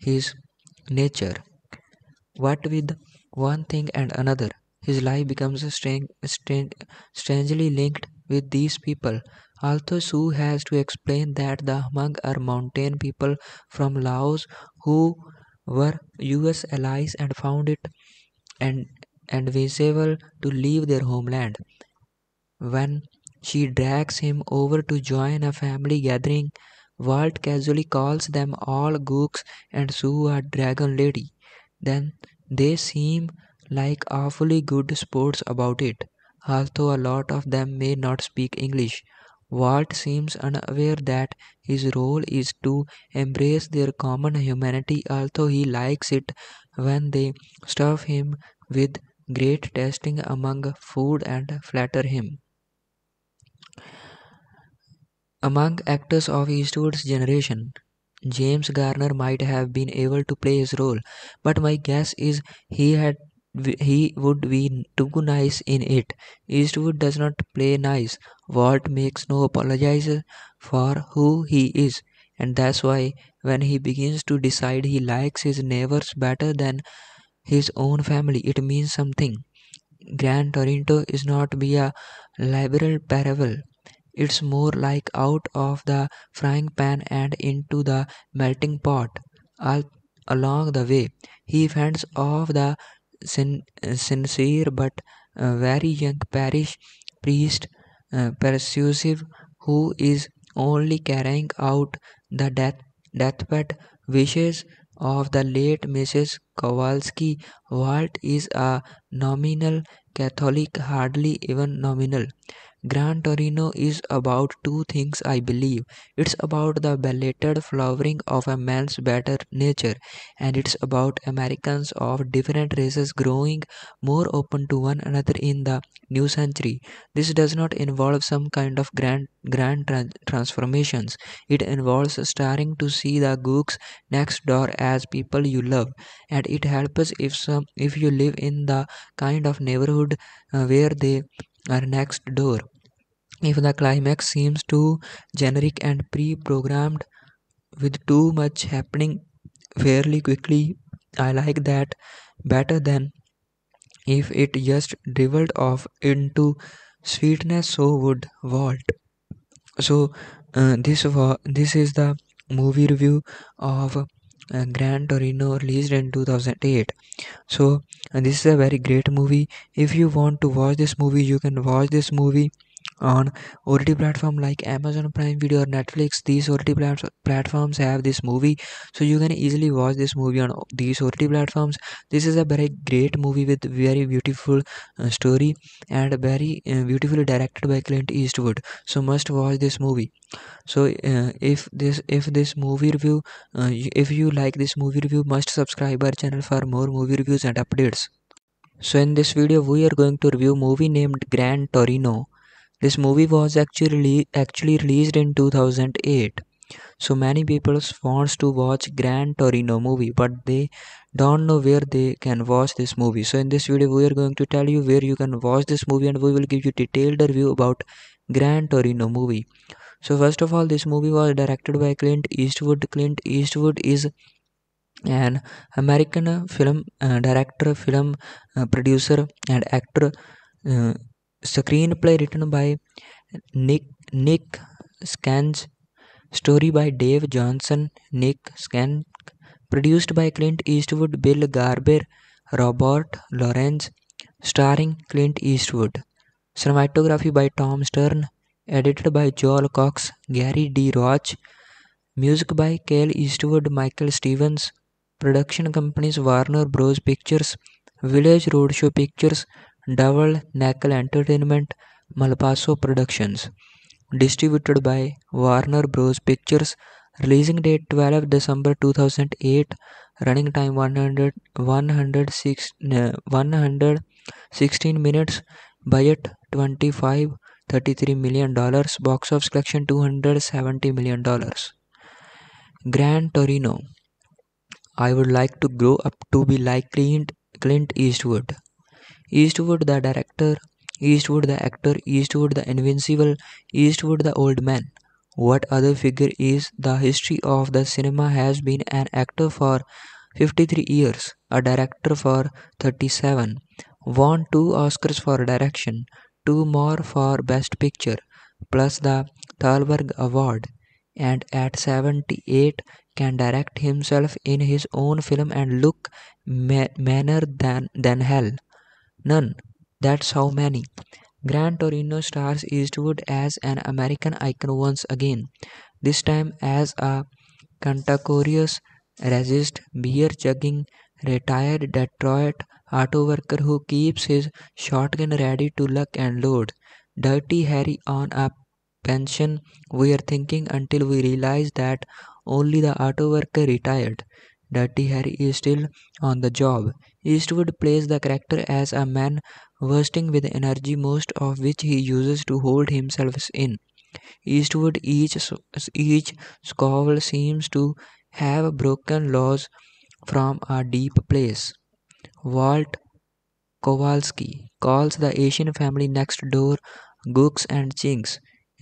his nature. What with one thing and another, his life becomes strangely linked with these people. Although Sue has to explain that the Hmong are mountain people from Laos who were US allies and found it advisable to leave their homeland. When she drags him over to join a family gathering, Walt casually calls them all gooks and Sue a dragon lady. Then they seem like awfully good sports about it, although a lot of them may not speak English. Walt seems unaware that his role is to embrace their common humanity, although he likes it when they stuff him with great tasting among food and flatter him. Among actors of Eastwood's generation, James Garner might have been able to play his role, but my guess is he would be too nice in it. Eastwood does not play nice. Walt makes no apologies for who he is, and that's why when he begins to decide he likes his neighbors better than his own family, it means something. Gran Torino is not be a liberal parable. It's more like out of the frying pan and into the melting pot. All along the way, he fends off the sincere but very young parish priest persuasive, who is only carrying out the deathbed wishes of the late Mrs. Kowalski. Walt is a nominal Catholic, hardly even nominal. Gran Torino is about two things, I believe. It's about the belated flowering of a man's better nature, and it's about Americans of different races growing more open to one another in the new century. This does not involve some kind of grand transformations. It involves starting to see the gooks next door as people you love, and it helps if you live in the kind of neighborhood where they are next door. If the climax seems too generic and pre-programmed with too much happening fairly quickly, I like that better than if it just dribbled off into sweetness. So would Walt. So this is the movie review of Gran Torino, released in 2008. So this is a very great movie. If you want to watch this movie, you can watch this movie on OTT platform like Amazon Prime Video or Netflix. These OTT platforms have this movie, so you can easily watch this movie on these OTT platforms. This is a very great movie with very beautiful story and very beautifully directed by Clint Eastwood. So must watch this movie. So if you like this movie review, must subscribe our channel for more movie reviews and updates. So in this video we are going to review movie named Gran Torino. This movie was actually released in 2008. So many people wants to watch Gran Torino movie, but they don't know where they can watch this movie. So in this video we are going to tell you where you can watch this movie, and we will give you detailed review about Gran Torino movie. So first of all, this movie was directed by Clint Eastwood. Clint Eastwood is an American film director, film producer and actor. Screenplay written by Nick Schenk, story by Dave Johannson, Nick Schenk, produced by Clint Eastwood, Bill Gerber, Robert Lorenz, starring Clint Eastwood, cinematography by Tom Stern, edited by Joel Cox, Gary D. Roach, music by Kyle Eastwood, Michael Stevens, production companies Warner Bros. Pictures, Village Roadshow Pictures, Double Nickel Entertainment, Malpaso Productions, distributed by Warner Bros. Pictures, releasing date 12 December 2008, running time 116 minutes, budget $25.33 million, box office collection $270 million. Gran Torino. I would like to grow up to be like Clint Eastwood. Eastwood the director, Eastwood the actor, Eastwood the invincible, Eastwood the old man. What other figure is the history of the cinema has been an actor for 53 years, a director for 37, won 2 Oscars for direction, 2 more for Best Picture, plus the Thalberg Award, and at 78 can direct himself in his own film and look meaner than hell. None. That's how many. Gran Torino stars Eastwood as an American icon once again, this time as a cantankerous, racist, beer-chugging, retired Detroit auto worker who keeps his shotgun ready to lock and load. Dirty Harry on a pension we are thinking until we realize that only the auto worker retired. Dirty Harry is still on the job. Eastwood plays the character as a man bursting with energy, most of which he uses to hold himself in. Eastwood, each scowl seems to have broken laws from a deep place. Walt Kowalski calls the Asian family next door gooks and chinks,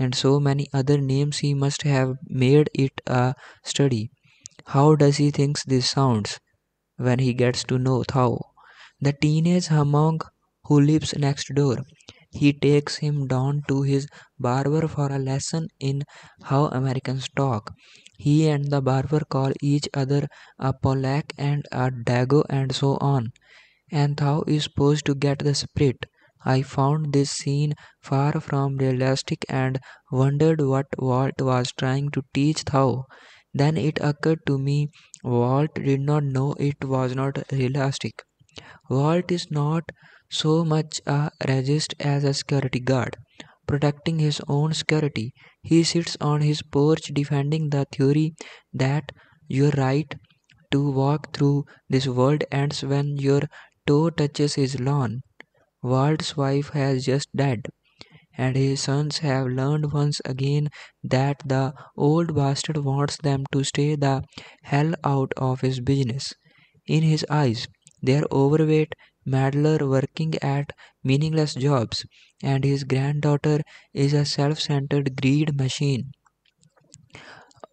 and so many other names he must have made it a study. How does he think this sounds when he gets to know Thao, the teenage Hmong who lives next door? He takes him down to his barber for a lesson in how Americans talk. He and the barber call each other a Polack and a Dago and so on. And Thao is supposed to get the spirit. I found this scene far from realistic and wondered what Walt was trying to teach Thao. Then it occurred to me Walt did not know it was not realistic. Walt is not so much a racist as a security guard, protecting his own security. He sits on his porch defending the theory that your right to walk through this world ends when your toe touches his lawn. Walt's wife has just died, and his sons have learned once again that the old bastard wants them to stay the hell out of his business. In his eyes, they are overweight meddler working at meaningless jobs, and his granddaughter is a self-centered greed machine.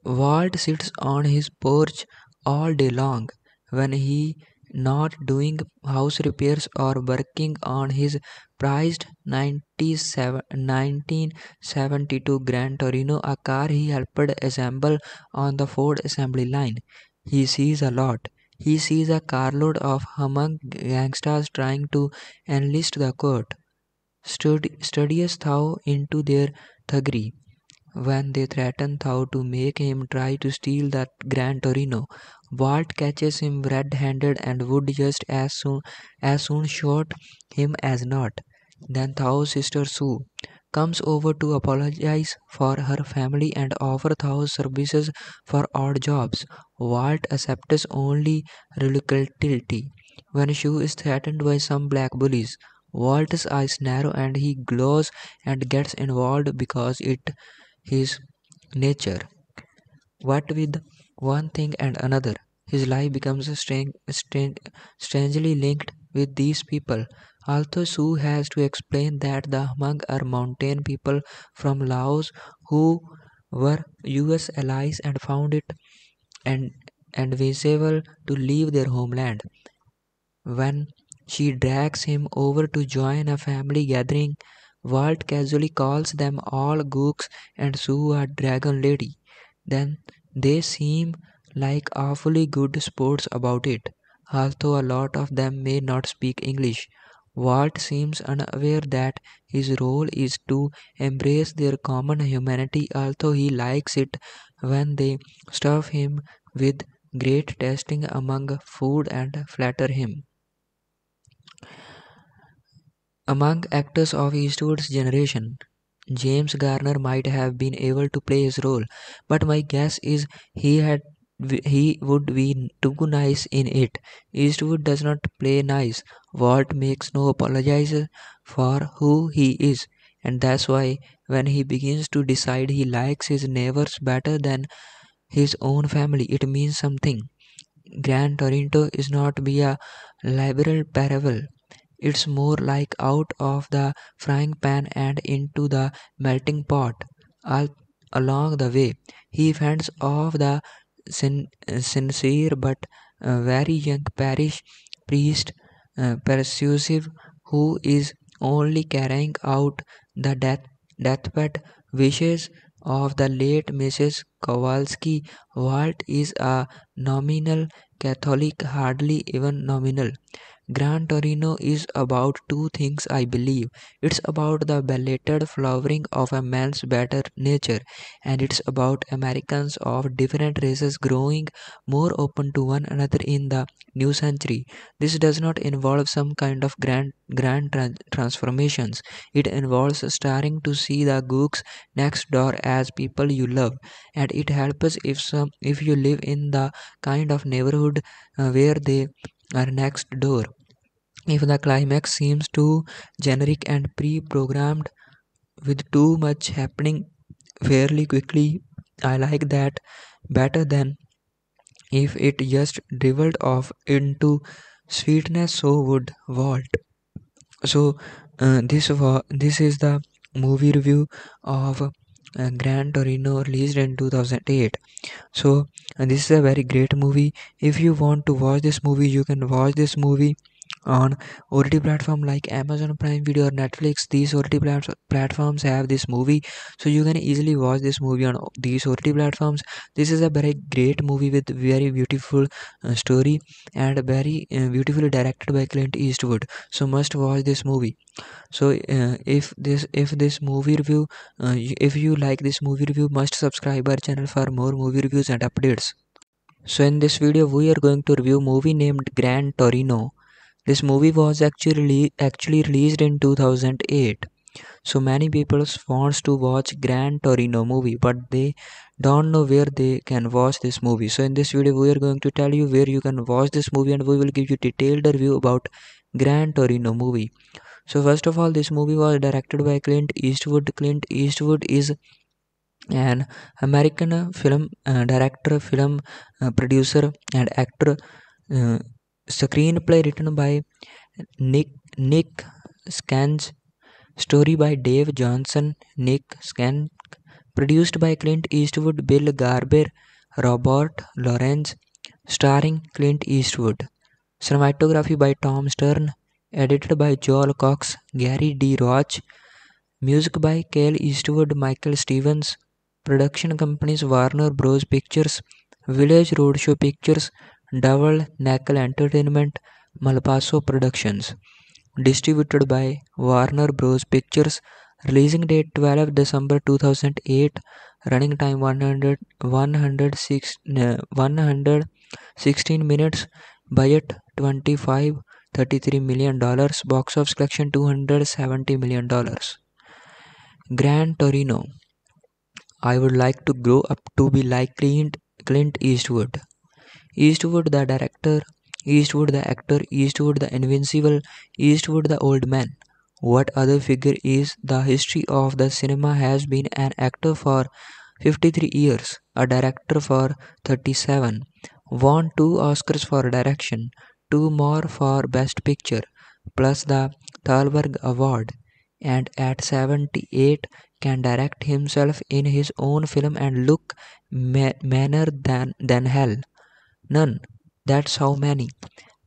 Walt sits on his porch all day long when he not doing house repairs or working on his prized 1972 Gran Torino, a car he helped assemble on the Ford assembly line. He sees a lot. He sees a carload of Hmong gangsters trying to enlist the court. Studies Thao into their thuggery when they threaten Thao to make him try to steal that Gran Torino. Walt catches him red-handed and would just as soon shoot him as not. Then Thao's sister Sue comes over to apologize for her family and offer Thao's services for odd jobs. Walt accepts only reluctantly. When Sue is threatened by some black bullies, Walt's eyes narrow and he glows and gets involved because it his nature. What with one thing and another, his life becomes strangely linked with these people. Although Sue has to explain that the Hmong are mountain people from Laos who were US allies and found it advisable to leave their homeland. When she drags him over to join a family gathering, Walt casually calls them all gooks and Sue a dragon lady. Then they seem like awfully good sports about it, although a lot of them may not speak English. Walt seems unaware that his role is to embrace their common humanity, although he likes it when they stuff him with great tasting among food and flatter him. Among actors of Eastwood's generation, James Garner might have been able to play his role, but my guess is he would be too nice in it. Eastwood does not play nice. Walt makes no apologies for who he is, and that's why when he begins to decide he likes his neighbors better than his own family, it means something. Gran Torino is not be a liberal parable. It's more like out of the frying pan and into the melting pot. All along the way, he fends off the sincere but very young parish priest, persuasive, who is only carrying out the deathbed wishes of the late Mrs. Kowalski. Walt is a nominal Catholic, hardly even nominal. Gran Torino is about two things, I believe. It's about the belated flowering of a man's better nature, and it's about Americans of different races growing more open to one another in the new century. This does not involve some kind of grand transformations. It involves starting to see the gooks next door as people you love, and it helps if you live in the kind of neighborhood where they are next door. If the climax seems too generic and pre-programmed with too much happening fairly quickly, I like that better than if it just dribbled off into sweetness. So would Walt. So this is the movie review of Gran Torino, released in 2008. So this is a very great movie. If you want to watch this movie, you can watch this movie on OTT platform like Amazon Prime Video or Netflix. These OTT platforms have this movie, so you can easily watch this movie on these OTT platforms. This is a very great movie with very beautiful story and very beautifully directed by Clint Eastwood. So must watch this movie. So if this movie review, if you like this movie review, must subscribe our channel for more movie reviews and updates. So in this video we are going to review movie named Gran Torino. This movie was actually released in 2008. So many people wants to watch Gran Torino movie, but they don't know where they can watch this movie. So in this video we are going to tell you where you can watch this movie, and we will give you detailed review about Gran Torino movie. So first of all, this movie was directed by Clint Eastwood. Clint Eastwood is an American film director, film producer and actor. Screenplay written by Nick Schenk, story by Dave Johannson, Nick Schenk, produced by Clint Eastwood, Bill Gerber, Robert Lorenz, starring Clint Eastwood, cinematography by Tom Stern, edited by Joel Cox, Gary D. Roach, music by Kyle Eastwood, Michael Stevens, production companies Warner Bros. Pictures, Village Roadshow Pictures, Double Nickel Entertainment, Malpaso Productions, distributed by Warner Bros. Pictures, releasing date 12 December 2008, running time 116 minutes, budget $25.33 million, box office collection $270 million. Gran Torino. I would like to grow up to be like Clint Eastwood. Eastwood the director, Eastwood the actor, Eastwood the invincible, Eastwood the old man. What other figure is the history of the cinema has been an actor for 53 years, a director for 37, won 2 Oscars for direction, 2 more for Best Picture, plus the Thalberg Award, and at 78 can direct himself in his own film and look meaner than hell. None. That's how many.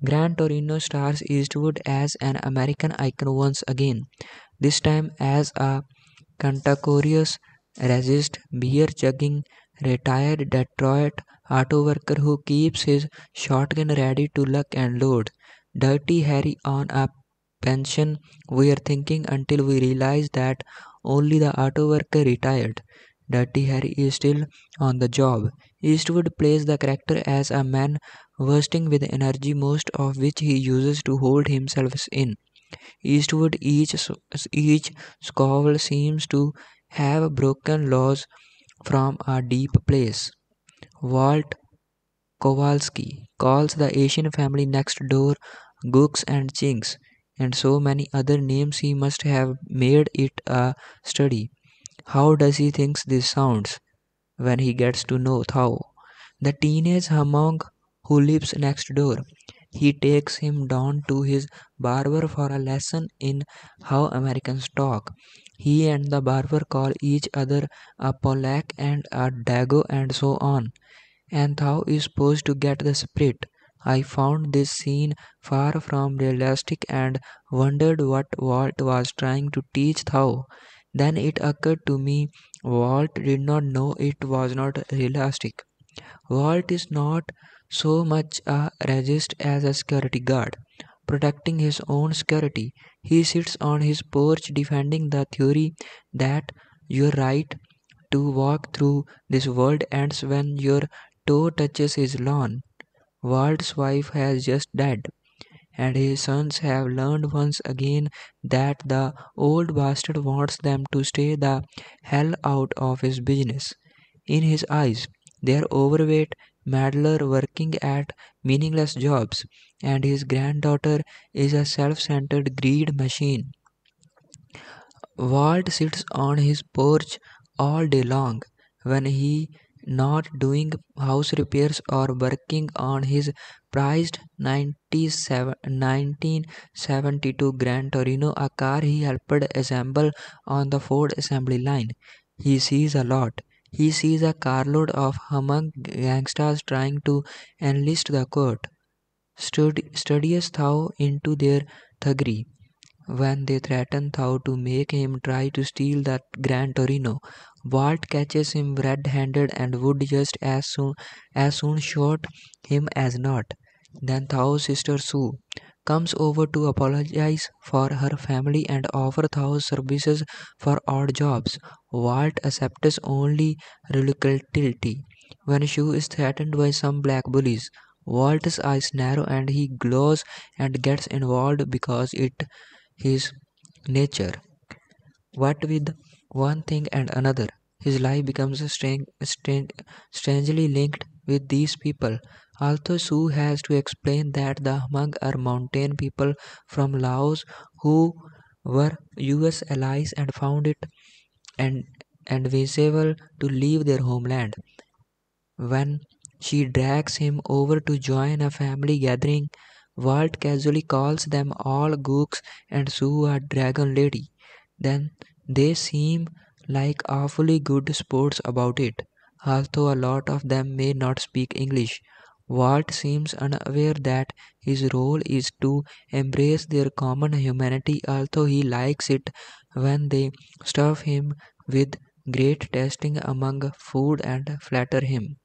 Gran Torino stars Eastwood as an American icon once again, this time as a cantankerous, racist, beer-chugging, retired Detroit auto worker who keeps his shotgun ready to lock and load. Dirty Harry on a pension, we're thinking, until we realize that only the auto worker retired. Dirty Harry is still on the job. Eastwood plays the character as a man bursting with energy, most of which he uses to hold himself in. Eastwood, each scowl seems to have broken laws from a deep place. Walt Kowalski calls the Asian family next door gooks and chinks, and so many other names he must have made it a study. How does he think this sounds when he gets to know Thao, the teenage Hmong who lives next door? He takes him down to his barber for a lesson in how Americans talk. He and the barber call each other a Polak and a Dago and so on. And Thao is supposed to get the spirit. I found this scene far from realistic and wondered what Walt was trying to teach Thao. Then it occurred to me, Walt did not know it was not realistic. Walt is not so much a racist as a security guard. protecting his own security. He sits on his porch defending the theory that your right to walk through this world ends when your toe touches his lawn. Walt's wife has just died, and his sons have learned once again that the old bastard wants them to stay the hell out of his business. In his eyes, they are overweight meddler working at meaningless jobs, and his granddaughter is a self-centered greed machine. Walt sits on his porch all day long when he not doing house repairs or working on his prized 1972 Gran Torino, a car he helped assemble on the Ford assembly line. He sees a lot. He sees a carload of Hmong gangsters trying to enlist the court. Studies Thao into their thuggery when they threaten Thao to make him try to steal that Gran Torino. Walt catches him red-handed and would just as soon shoot him as not. Then Thao's sister Sue comes over to apologize for her family and offer Thao's services for odd jobs. Walt accepts only reluctantly. When Sue is threatened by some black bullies, Walt's eyes narrow and he glows and gets involved because it his nature. What with one thing and another, his life becomes strangely linked with these people. Although Sue has to explain that the Hmong are mountain people from Laos who were US allies and found it advisable to leave their homeland. When she drags him over to join a family gathering, Walt casually calls them all gooks and Sue a dragon lady. Then they seem like awfully good sports about it, although a lot of them may not speak English. Walt seems unaware that his role is to embrace their common humanity, although he likes it when they stuff him with great tasting among food and flatter him.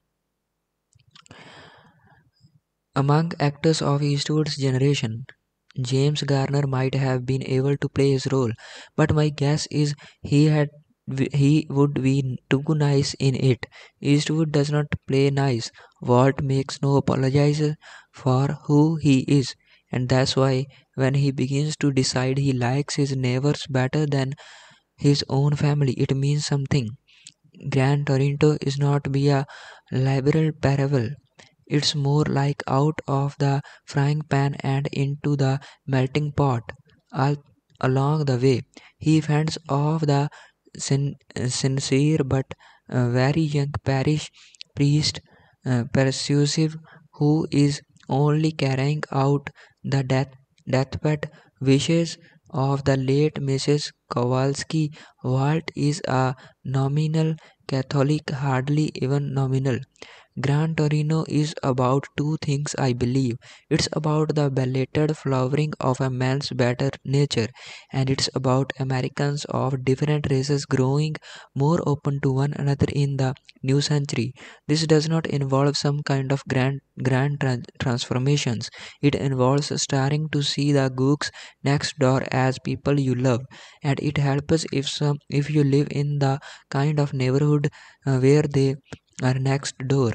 Among actors of Eastwood's generation, James Garner might have been able to play his role, but my guess is he would be too nice in it. Eastwood does not play nice. Walt makes no apologies for who he is, and that's why when he begins to decide he likes his neighbors better than his own family, it means something. Gran Torino is not be a liberal parable. It's more like out of the frying pan and into the melting pot. All along the way, he fends off the sincere but very young parish priest persuasive who is only carrying out the deathbed wishes of the late Mrs. Kowalski. Walt is a nominal Catholic, hardly even nominal. Gran Torino is about two things, I believe. It's about the belated flowering of a man's better nature, and it's about Americans of different races growing more open to one another in the new century. This does not involve some kind of grand transformations. It involves starting to see the gooks next door as people you love, and it helps if you live in the kind of neighborhood where they are next door.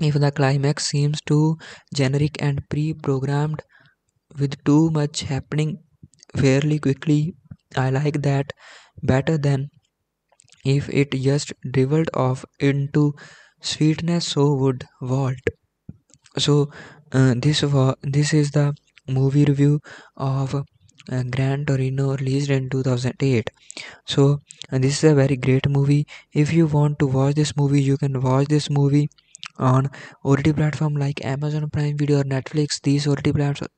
If the climax seems too generic and pre-programmed with too much happening fairly quickly, I like that better than if it just dribbled off into sweetness. So would Walt. So this is the movie review of Gran Torino, released in 2008. So this is a very great movie. If you want to watch this movie, you can watch this movie on OTT platform like Amazon Prime Video or Netflix. These OTT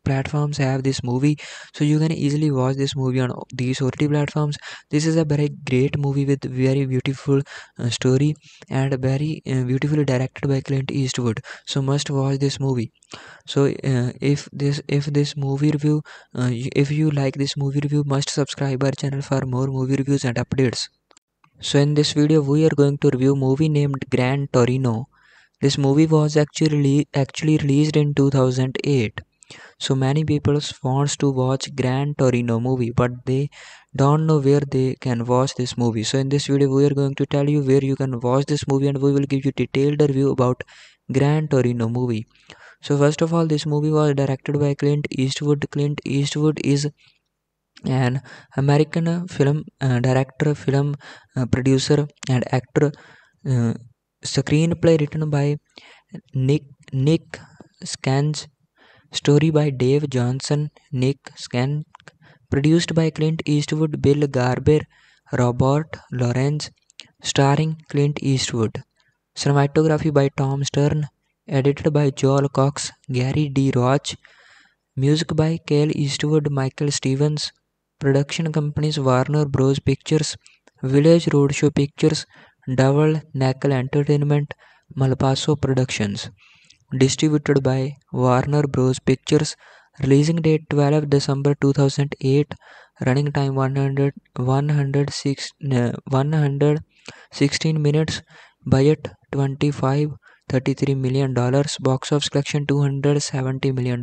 platforms have this movie, so you can easily watch this movie on these OTT platforms. This is a very great movie with very beautiful story and very beautifully directed by Clint Eastwood. So must watch this movie. So if this movie review, if you like this movie review, must subscribe our channel for more movie reviews and updates. So in this video, we are going to review movie named Gran Torino. This movie was actually released in 2008. So many people wants to watch Gran Torino movie, but they don't know where they can watch this movie. So in this video we are going to tell you where you can watch this movie, and we will give you detailed review about Gran Torino movie. So first of all, this movie was directed by Clint Eastwood. Clint Eastwood is an American film director, film producer and actor. Screenplay written by Nick Schenk, story by Dave Johannson, Nick Schenk, produced by Clint Eastwood, Bill Gerber, Robert Lorenz, starring Clint Eastwood, cinematography by Tom Stern, edited by Joel Cox, Gary D. Roach, music by Kyle Eastwood, Michael Stevens, production companies Warner Bros. Pictures, Village Roadshow Pictures, Double Nickel Entertainment, Malpaso Productions, distributed by Warner Bros. Pictures, releasing date 12 December 2008, running time 116 minutes, budget $25.33 million, box office collection $270 million.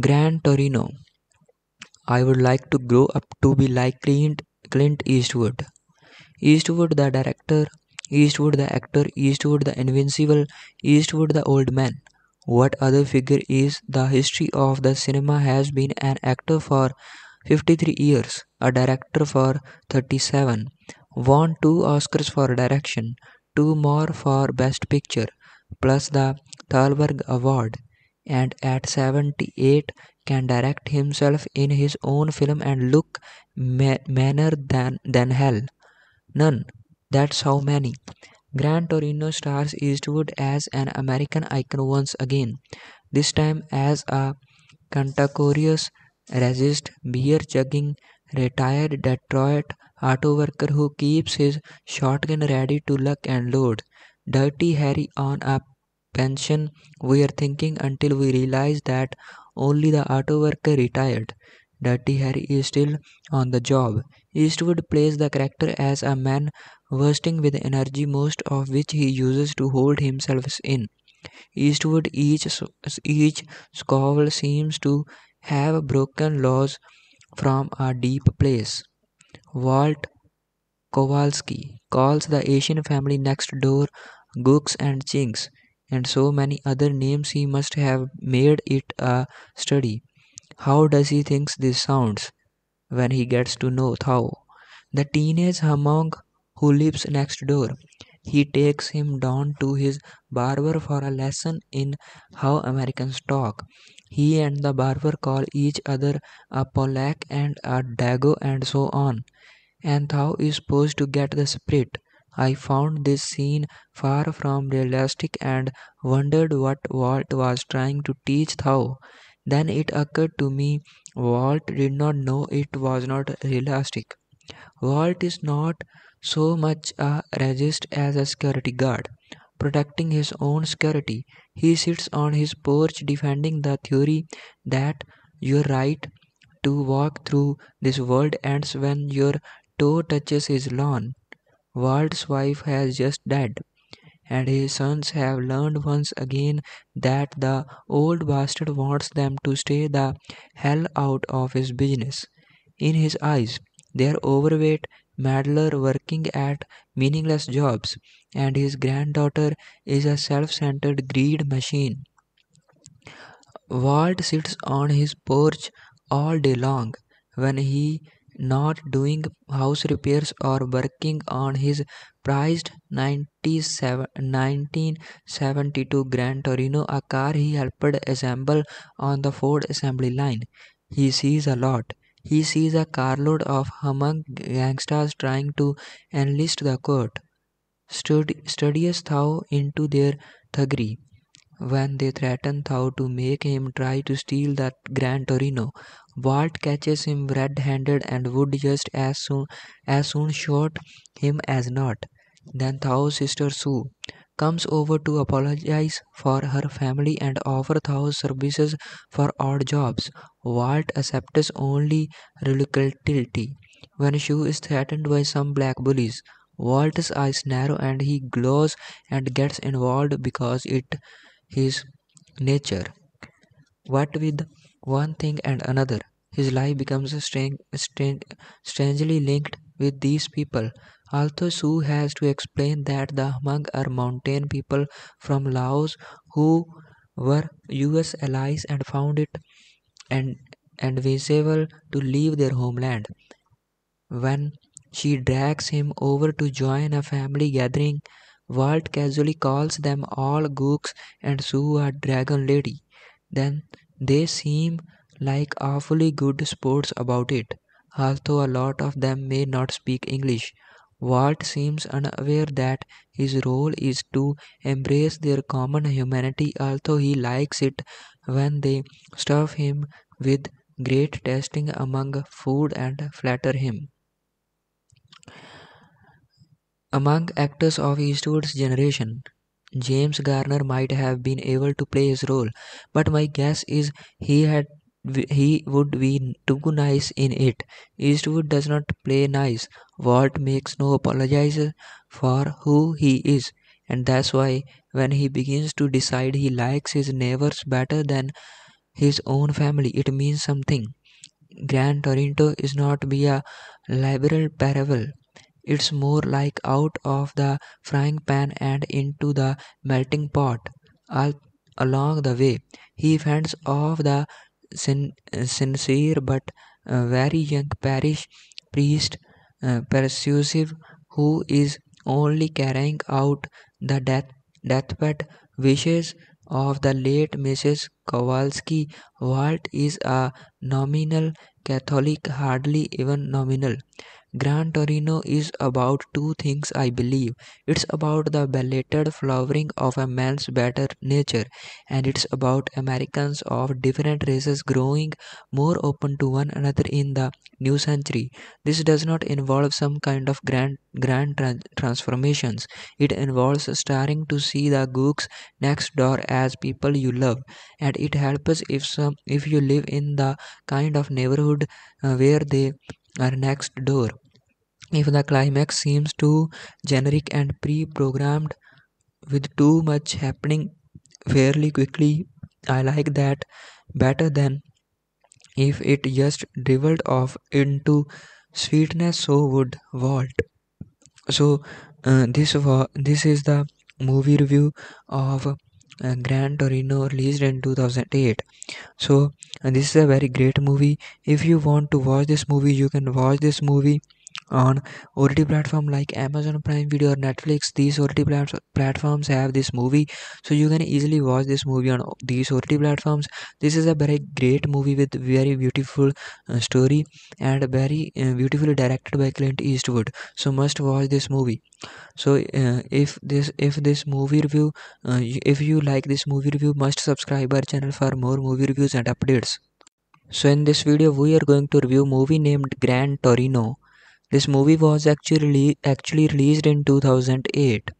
Gran Torino. I would like to grow up to be like Clint Eastwood. Eastwood the director, Eastwood the actor, Eastwood the invincible, Eastwood the old man. What other figure is the history of the cinema has been an actor for 53 years, a director for 37, won 2 Oscars for direction, 2 more for best picture, plus the Thalberg Award, and at 78 can direct himself in his own film and look meaner than hell. None. That's how many. Gran Torino stars Eastwood as an American icon once again, this time as a cantankerous, racist, beer-chugging, retired Detroit auto worker who keeps his shotgun ready to lock and load. Dirty Harry on a pension, we are thinking, until we realize that only the auto worker retired. Dirty Harry is still on the job. Eastwood plays the character as a man bursting with energy, most of which he uses to hold himself in. Eastwood, each scowl seems to have broken laws from a deep place. Walt Kowalski calls the Asian family next door gooks and chinks, and so many other names he must have made it a study. How does he think this sounds when he gets to know Thao, the teenage Hmong who lives next door? He takes him down to his barber for a lesson in how Americans talk. He and the barber call each other a Polak and a Dago and so on. And Thao is supposed to get the spirit. I found this scene far from realistic and wondered what Walt was trying to teach Thao. Then it occurred to me, Walt did not know it was not realistic. Walt is not so much a racist as a security guard, protecting his own security. He sits on his porch defending the theory that your right to walk through this world ends when your toe touches his lawn. Walt's wife has just died, and his sons have learned once again that the old bastard wants them to stay the hell out of his business. In his eyes, they are overweight meddler working at meaningless jobs, and his granddaughter is a self-centered greed machine. Walt sits on his porch all day long when he not doing house repairs or working on his prized 1972 Gran Torino, a car he helped assemble on the Ford assembly line. He sees a lot. He sees a carload of Hmong gangsters trying to enlist the court. Studies Thao into their thuggery when they threaten Thao to make him try to steal that Gran Torino. Walt catches him red-handed and would just as soon shoot him as not. Then Thao's sister Sue comes over to apologize for her family and offer Thao's services for odd jobs. Walt accepts only reluctantly. When Sue is threatened by some black bullies, Walt's eyes narrow and he glows and gets involved because it is his nature. What with one thing and another, his life becomes strangely linked with these people. Although Sue has to explain that the Hmong are mountain people from Laos who were U.S. allies and found it advisable to leave their homeland. When she drags him over to join a family gathering, Walt casually calls them all gooks and Sue a dragon lady. Then they seem like awfully good sports about it, although a lot of them may not speak English. Walt seems unaware that his role is to embrace their common humanity, although he likes it when they stuff him with great tasting among food and flatter him. Among actors of Eastwood's generation, James Garner might have been able to play his role, but my guess is he would be too nice in it. Eastwood does not play nice. Walt makes no apologies for who he is, and that's why when he begins to decide he likes his neighbors better than his own family, it means something. Gran Torino is not be a liberal parable. It's more like out of the frying pan and into the melting pot. All along the way, he fends off the sincere but very young parish priest persuasive, who is only carrying out the deathbed wishes of the late Mrs. Kowalski. Walt is a nominal Catholic, hardly even nominal. Gran Torino is about two things, I believe. It's about the belated flowering of a man's better nature, and it's about Americans of different races growing more open to one another in the new century. This does not involve some kind of grand transformations. It involves starting to see the gooks next door as people you love, and it helps if you live in the kind of neighborhood where they are next door. If the climax seems too generic and pre-programmed with too much happening fairly quickly, I like that better than if it just dribbled off into sweetness. So would Walt. So this is the movie review of Gran Torino, released in 2008. So this is a very great movie. If you want to watch this movie, you can watch this movie on OTT platform like Amazon Prime Video or Netflix. These OTT platforms have this movie, so you can easily watch this movie on these OTT platforms. This is a very great movie with very beautiful story and very beautifully directed by Clint Eastwood. So must watch this movie. So if this movie review, if you like this movie review, must subscribe our channel for more movie reviews and updates. So in this video we are going to review movie named Gran Torino. This movie was actually released in 2008.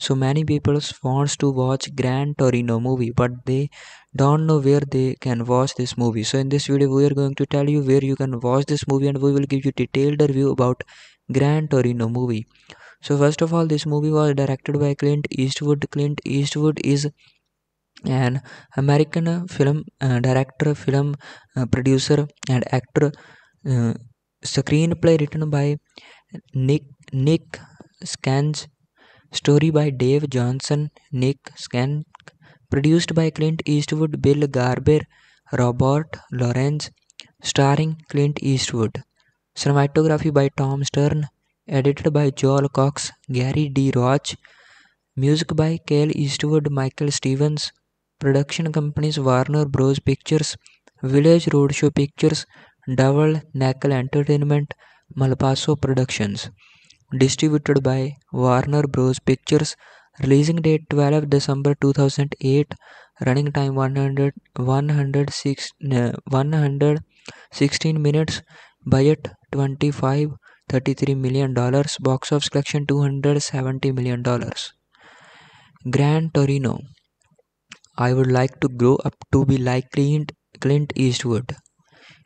So many people wants to watch Gran Torino movie, but they don't know where they can watch this movie. So in this video we are going to tell you where you can watch this movie, and we will give you detailed review about Gran Torino movie. So first of all, this movie was directed by Clint Eastwood. Clint Eastwood is an American film director, film producer and actor. Screenplay written by Nick Schenk, story by Dave Johannson, Nick Schenk, produced by Clint Eastwood, Bill Gerber, Robert Lorenz, starring Clint Eastwood, cinematography by Tom Stern, edited by Joel Cox, Gary D. Roach, music by Kyle Eastwood, Michael Stevens, production companies Warner Bros. Pictures, Village Roadshow Pictures, Double Nickel Entertainment, Malpaso Productions, distributed by Warner Bros. Pictures, releasing date 12 December 2008, running time 116 minutes, budget $25.33 million, box office collection $270 million. Gran Torino. I would like to grow up to be like Clint Eastwood.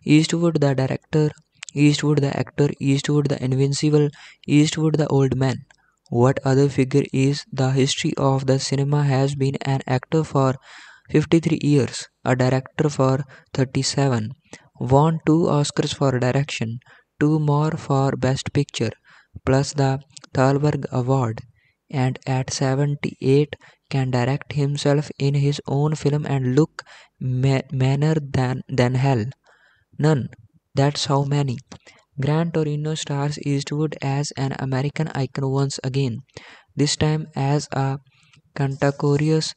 Eastwood the director, Eastwood the actor, Eastwood the invincible, Eastwood the old man. What other figure is the history of the cinema has been an actor for 53 years, a director for 37, won 2 Oscars for direction, 2 more for Best Picture, plus the Thalberg Award, and at 78 can direct himself in his own film and look meaner than hell. None. That's how many. Gran Torino stars Eastwood as an American icon once again, this time as a cantankerous,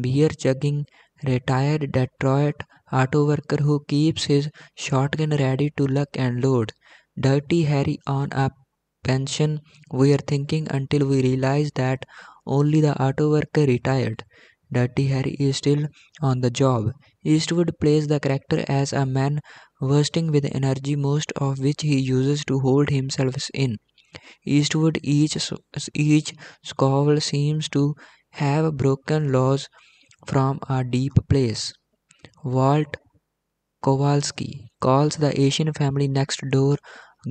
beer-chugging, retired Detroit auto worker who keeps his shotgun ready to lock and load. Dirty Harry on a pension, we are thinking, until we realize that only the auto worker retired. Dirty Harry is still on the job. Eastwood plays the character as a man bursting with energy, most of which he uses to hold himself in. Eastwood, each scowl seems to have broken laws from a deep place. Walt Kowalski calls the Asian family next door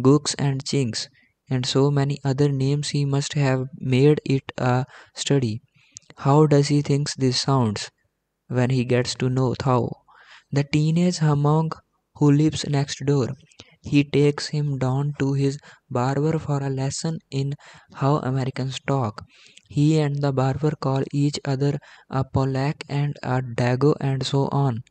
gooks and chinks, and so many other names he must have made it a study. How does he think this sounds when he gets to know Thao, the teenage Hmong who lives next door? He takes him down to his barber for a lesson in how Americans talk. He and the barber call each other a Polak and a Dago and so on.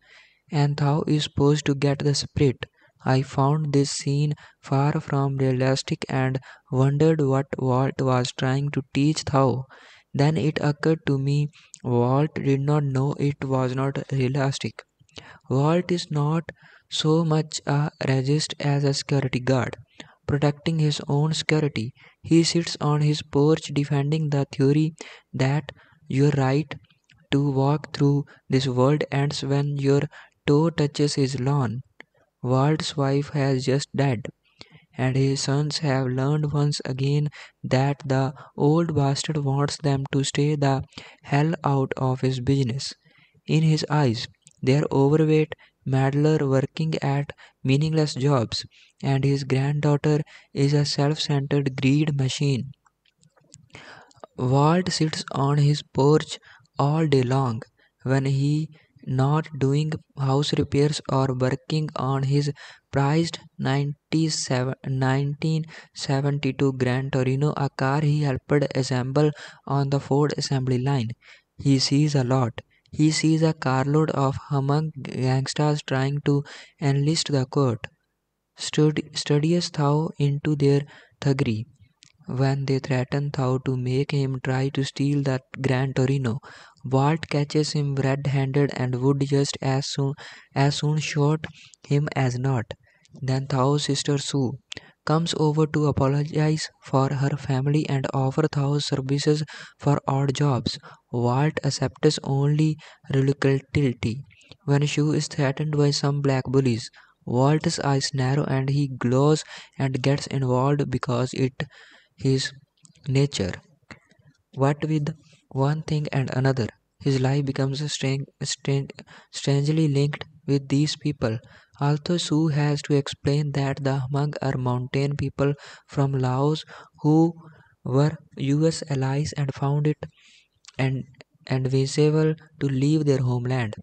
And Thao is supposed to get the spirit. I found this scene far from realistic and wondered what Walt was trying to teach Thao. Then it occurred to me Walt did not know it was not realistic. Walt is not so much a racist as a security guard, protecting his own security. He sits on his porch defending the theory that your right to walk through this world ends when your toe touches his lawn. Walt's wife has just died, and his sons have learned once again that the old bastard wants them to stay the hell out of his business. In his eyes, they are overweight meddler working at meaningless jobs, and his granddaughter is a self-centered greed machine. Walt sits on his porch all day long when he not doing house repairs or working on his prized 1972 Gran Torino, a car he helped assemble on the Ford assembly line. He sees a lot. He sees a carload of Hmong gangsters trying to enlist the court. Studies Thao into their thuggery when they threaten Thao to make him try to steal that Gran Torino. Walt catches him red-handed and would just as soon shoot him as not. Then Thao's sister Sue comes over to apologize for her family and offer Thao's services for odd jobs. Walt accepts only reluctantly. When Sue is threatened by some black bullies, Walt's eyes narrow and he glows and gets involved because it his nature. What with one thing and another, his life becomes strangely linked with these people. Although Sue has to explain that the Hmong are mountain people from Laos who were US allies and found it advisable to leave their homeland.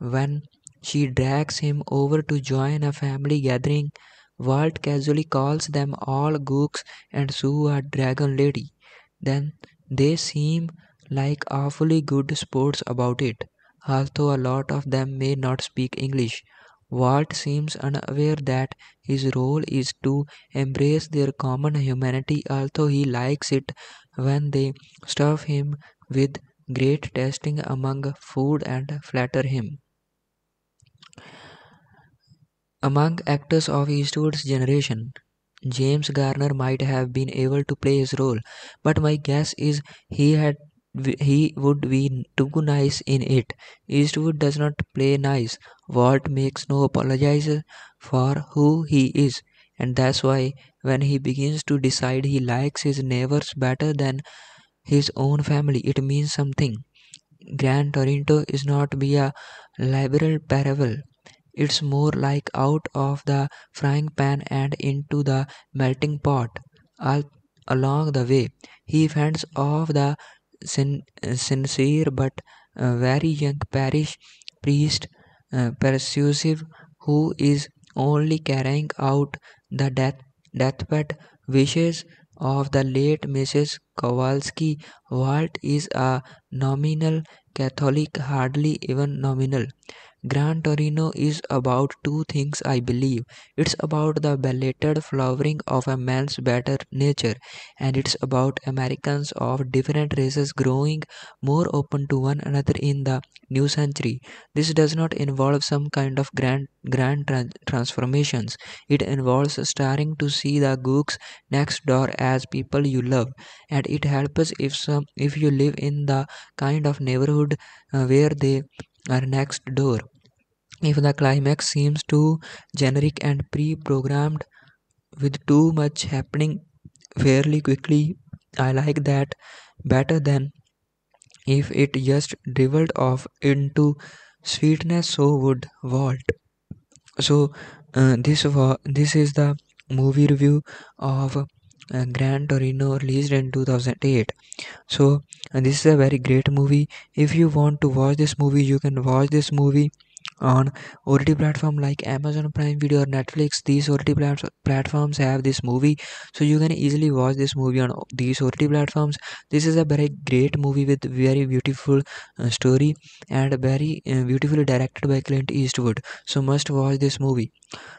When she drags him over to join a family gathering, Walt casually calls them all gooks and Sue a dragon lady. Then they seem like awfully good sports about it, although a lot of them may not speak English. Walt seems unaware that his role is to embrace their common humanity, although he likes it when they stuff him with great tasting among food and flatter him. Among actors of Eastwood's generation, James Garner might have been able to play his role, but my guess is he would be too nice in it. Eastwood does not play nice. Walt makes no apologies for who he is, and that's why when he begins to decide he likes his neighbors better than his own family, it means something. Gran Torino is not be a liberal parable. It's more like out of the frying pan and into the melting pot. All along the way, he fends off the sincere but a very young parish priest, Persuasive, who is only carrying out the deathbed wishes of the late Mrs. Kowalski. Walt is a nominal Catholic, hardly even nominal. Gran Torino is about two things, I believe. It's about the belated flowering of a man's better nature, and it's about Americans of different races growing more open to one another in the new century. This does not involve some kind of grand transformations. It involves starting to see the gooks next door as people you love, and it helps if you live in the kind of neighborhood where they are next door. If the climax seems too generic and pre-programmed with too much happening fairly quickly, I like that better than if it just dribbled off into sweetness. So would Walt. So this is the movie review of Gran Torino, released in 2008. So this is a very great movie. If you want to watch this movie, you can watch this movie on OTT platform like Amazon Prime Video or Netflix. These OTT platforms have this movie, so you can easily watch this movie on these OTT platforms. This is a very great movie with very beautiful story and very beautifully directed by Clint Eastwood. So must watch this movie.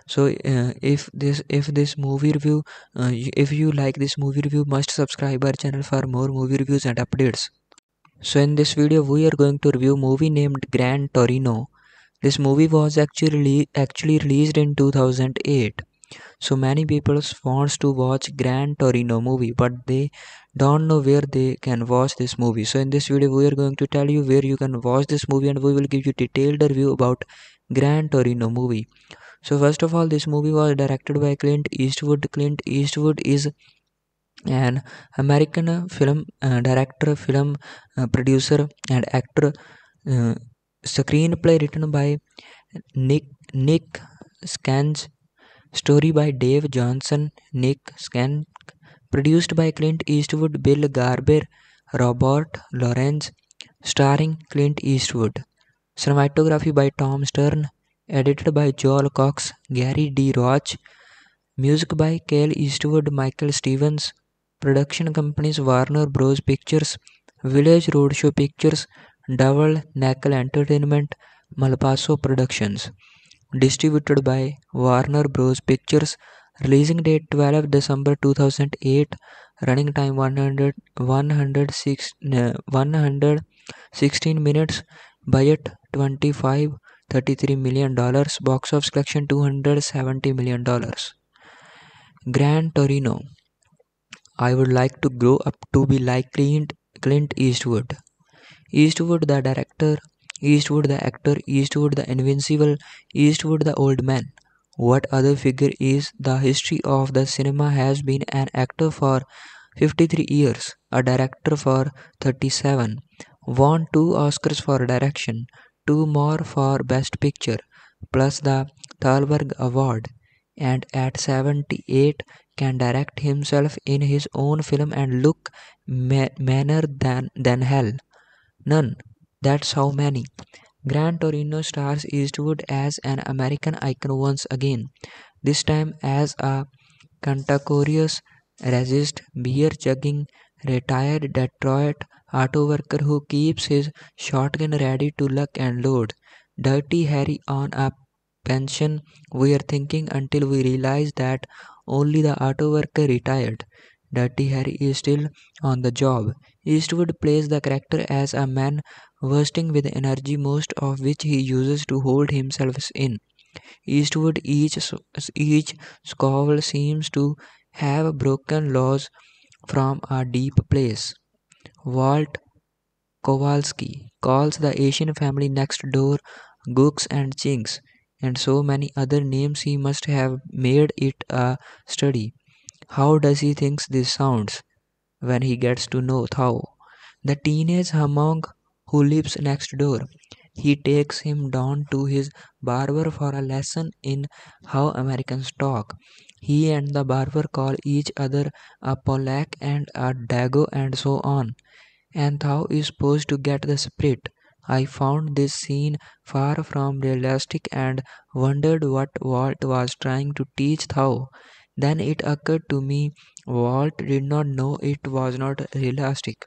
So if this movie review, if you like this movie review, must subscribe our channel for more movie reviews and updates. So in this video we are going to review movie named Gran Torino. This movie was actually released in 2008. So many people wants to watch Gran Torino movie, but they don't know where they can watch this movie. So in this video we are going to tell you where you can watch this movie, and we will give you detailed review about Gran Torino movie. So first of all, this movie was directed by Clint Eastwood. Clint Eastwood is an American film director, film producer and actor. Screenplay written by Nick Schenk, story by Dave Johannson, Nick Schenk, produced by Clint Eastwood, Bill Gerber, Robert Lorenz, starring Clint Eastwood, cinematography by Tom Stern, edited by Joel Cox, Gary D. Roach, music by Kyle Eastwood, Michael Stevens, production companies Warner Bros. Pictures, Village Roadshow Pictures, Double Nickel Entertainment, Malpaso Productions, distributed by Warner Bros. Pictures, releasing date 12 December 2008, running time 116 minutes, budget $25.33 million, box office collection $270 million. Gran Torino. I would like to grow up to be like Clint Eastwood. Eastwood the director, Eastwood the actor, Eastwood the invincible, Eastwood the old man. What other figure is the history of the cinema has been an actor for 53 years, a director for 37, won 2 Oscars for direction, 2 more for Best Picture, plus the Thalberg Award, and at 78 can direct himself in his own film and look meaner than hell. None. That's how many. Gran Torino stars Eastwood as an American icon once again, this time as a cantankerous, racist, beer-chugging, retired Detroit auto worker who keeps his shotgun ready to lock and load. Dirty Harry on a pension, we are thinking, until we realize that only the auto worker retired. Dirty Harry is still on the job. Eastwood plays the character as a man bursting with energy, most of which he uses to hold himself in. Eastwood, each scowl seems to have broken laws from a deep place. Walt Kowalski calls the Asian family next door gooks and chinks, and so many other names he must have made it a study. How does he think this sounds when he gets to know Thao, the teenage Hmong who lives next door? He takes him down to his barber for a lesson in how Americans talk. He and the barber call each other a Polak and a Dago and so on. And Thao is supposed to get the spirit, I found this scene far from realistic and wondered what Walt was trying to teach Thao. Then it occurred to me Walt did not know it was not realistic.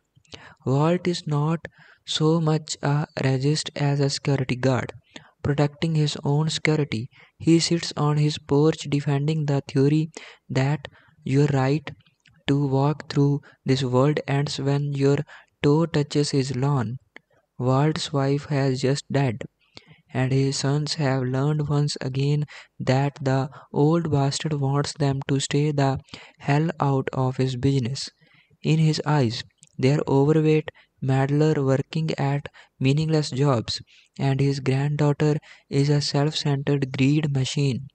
Walt is not so much a regist as a security guard, protecting his own security. He sits on his porch defending the theory that your right to walk through this world ends when your toe touches his lawn. Walt's wife has just died, and his sons have learned once again that the old bastard wants them to stay the hell out of his business. In his eyes, their overweight meddler working at meaningless jobs, and his granddaughter is a self-centered greed machine.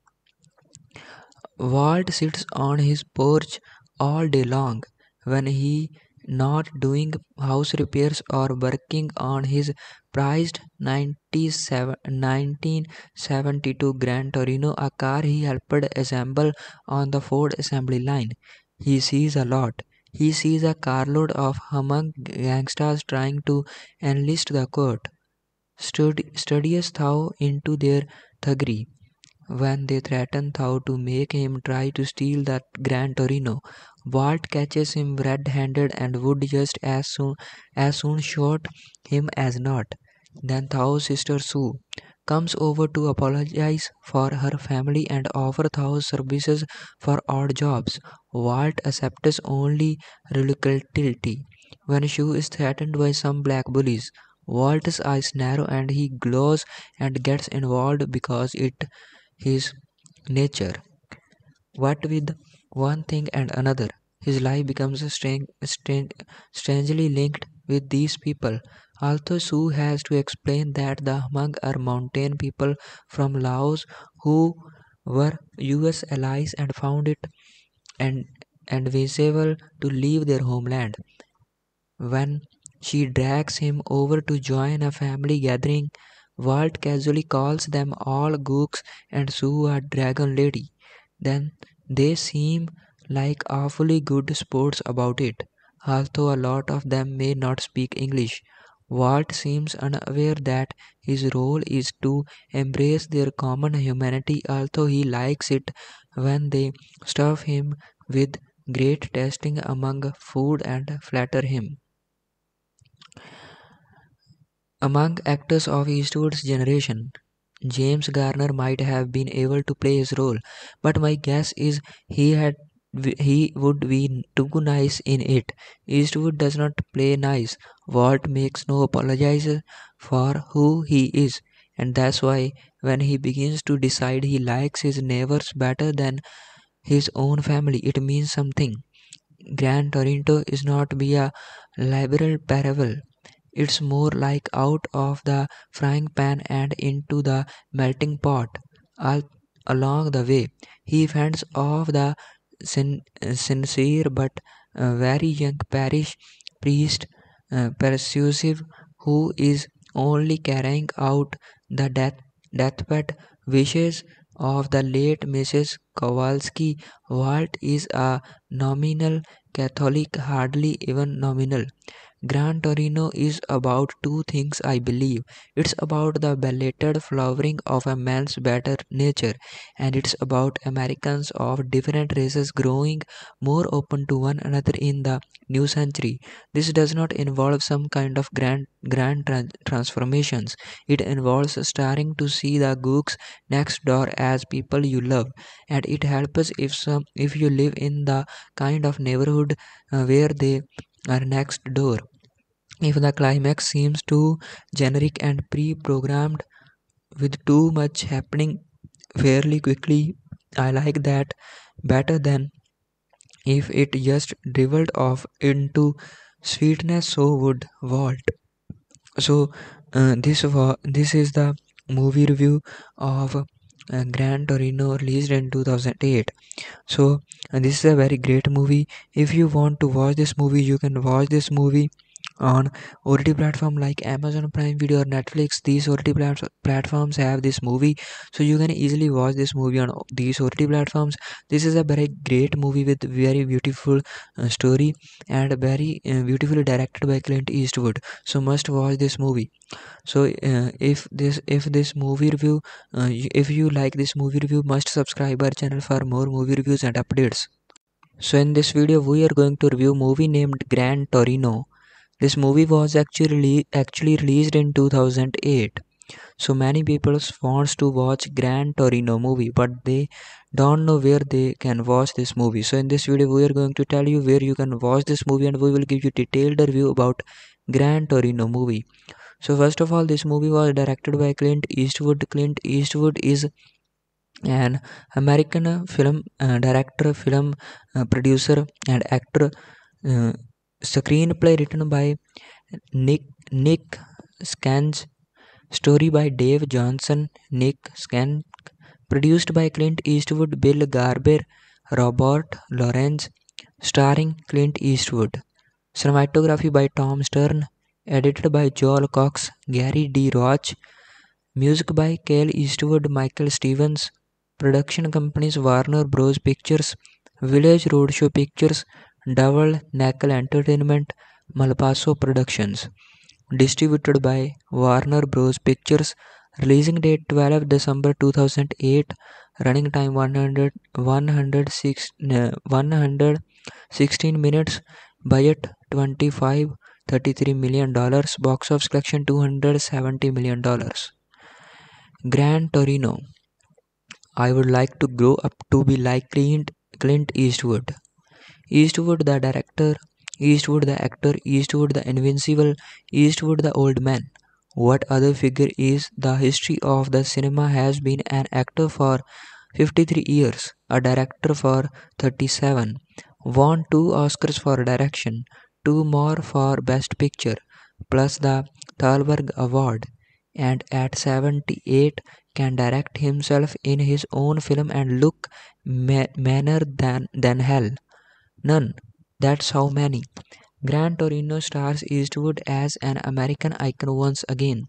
Walt sits on his porch all day long when he not doing house repairs or working on his prized 1972 Gran Torino, a car he helped assemble on the Ford assembly line. He sees a lot. He sees a carload of Hmong gangsters trying to enlist the court. Studies Thao into their thuggery when they threaten Thao to make him try to steal that Gran Torino. Walt catches him red-handed and would just as soon shoot him as not. Then Thao's sister Sue comes over to apologize for her family and offer Thao's services for odd jobs. Walt accepts only reluctantly. When Sue is threatened by some black bullies, Walt's eyes narrow and he glows and gets involved because it his nature. What with one thing and another, his life becomes strangely linked with these people. Although Sue has to explain that the Hmong are mountain people from Laos who were US allies and found it advisable to leave their homeland. When she drags him over to join a family gathering, Walt casually calls them all gooks and Sue a dragon lady. Then they seem like awfully good sports about it, although a lot of them may not speak English. Walt seems unaware that his role is to embrace their common humanity, although he likes it when they stuff him with great tasting among food and flatter him. Among actors of Eastwood's generation, James Garner might have been able to play his role, but my guess is he would be too nice in it. Eastwood does not play nice. Walt makes no apologies for who he is, and that's why when he begins to decide he likes his neighbors better than his own family, it means something. Gran Torino is not be a liberal parable. It's more like out of the frying pan and into the melting pot. All along the way, he fends off the sincere but very young parish priest persuasive who is only carrying out the deathbed wishes of the late Mrs. Kowalski. Walt is a nominal Catholic, hardly even nominal. Gran Torino is about two things, I believe. It's about the belated flowering of a man's better nature, and it's about Americans of different races growing more open to one another in the new century. This does not involve some kind of grand transformations. It involves starting to see the gooks next door as people you love, and it helps if you live in the kind of neighborhood where they are next door. If the climax seems too generic and pre-programmed with too much happening fairly quickly, I like that better than if it just dribbled off into sweetness. So would Walt. So this is the movie review of Gran Torino, released in 2008. So this is a very great movie. If you want to watch this movie, you can watch this movie on OTT platform like Amazon Prime Video or Netflix. These OTT platforms have this movie, so you can easily watch this movie on these OTT platforms. This is a very great movie with very beautiful story and very beautifully directed by Clint Eastwood, so must watch this movie. So if this movie review, if you like this movie review, must subscribe our channel for more movie reviews and updates. So in this video we are going to review movie named Gran Torino. This movie was actually released in 2008. So many people wants to watch Gran Torino movie, but they don't know where they can watch this movie. So in this video we are going to tell you where you can watch this movie, and we will give you detailed review about Gran Torino movie. So first of all, this movie was directed by Clint Eastwood. Clint Eastwood is an American film director, film producer and actor. Screenplay written by Nick Schenk, story by Dave Johannson, Nick Schenk, produced by Clint Eastwood, Bill Gerber, Robert Lorenz, starring Clint Eastwood, cinematography by Tom Stern, edited by Joel Cox, Gary D. Roach, music by Kyle Eastwood, Michael Stevens, production companies Warner Bros. Pictures, Village Roadshow Pictures, Double Nickel Entertainment, Malpaso Productions, distributed by Warner Bros. Pictures, releasing date 12 December 2008, running time 116 minutes, budget $25.33 million, box office collection $270 million. Gran Torino. I would like to grow up to be like Clint Eastwood. Eastwood the director, Eastwood the actor, Eastwood the invincible, Eastwood the old man. What other figure is the history of the cinema has been an actor for 53 years, a director for 37, won 2 Oscars for direction, 2 more for Best Picture, plus the Thalberg Award, and at 78 can direct himself in his own film and look meaner than hell. None. That's how many. Gran Torino stars Eastwood as an American icon once again,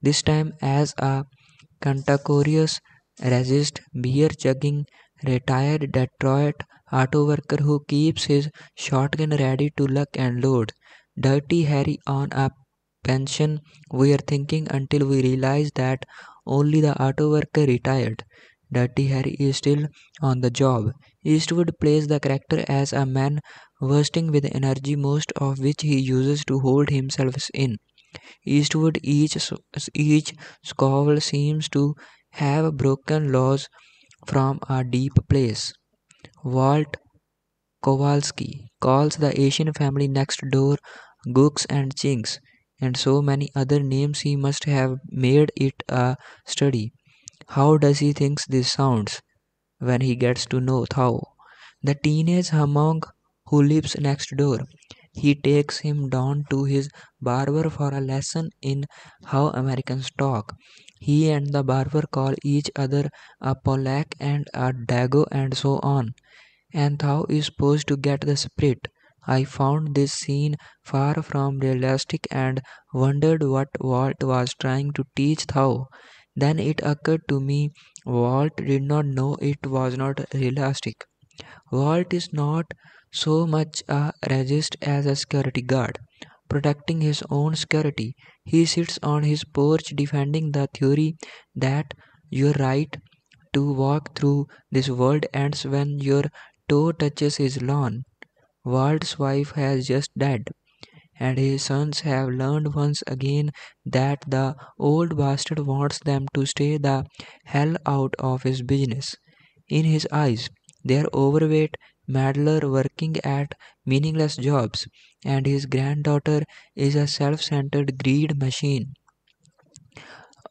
this time as a cantankerous, racist, beer-chugging, retired Detroit auto worker who keeps his shotgun ready to lock and load. Dirty Harry on a pension, we are thinking, until we realize that only the auto worker retired. Dirty Harry is still on the job. Eastwood plays the character as a man bursting with energy, most of which he uses to hold himself in. Eastwood, each scowl seems to have broken laws from a deep place. Walt Kowalski calls the Asian family next door gooks and chinks, and so many other names he must have made it a study. How does he think this sounds when he gets to know Thao, the teenage Hmong who lives next door? He takes him down to his barber for a lesson in how Americans talk. He and the barber call each other a Polak and a Dago and so on. And Thao is supposed to get the spirit. I found this scene far from realistic and wondered what Walt was trying to teach Thao. Then it occurred to me, Walt did not know it was not realistic. Walt is not so much a racist as a security guard, protecting his own security. He sits on his porch defending the theory that your right to walk through this world ends when your toe touches his lawn. Walt's wife has just died, and his sons have learned once again that the old bastard wants them to stay the hell out of his business. In his eyes, they are overweight meddler working at meaningless jobs, and his granddaughter is a self-centered greed machine.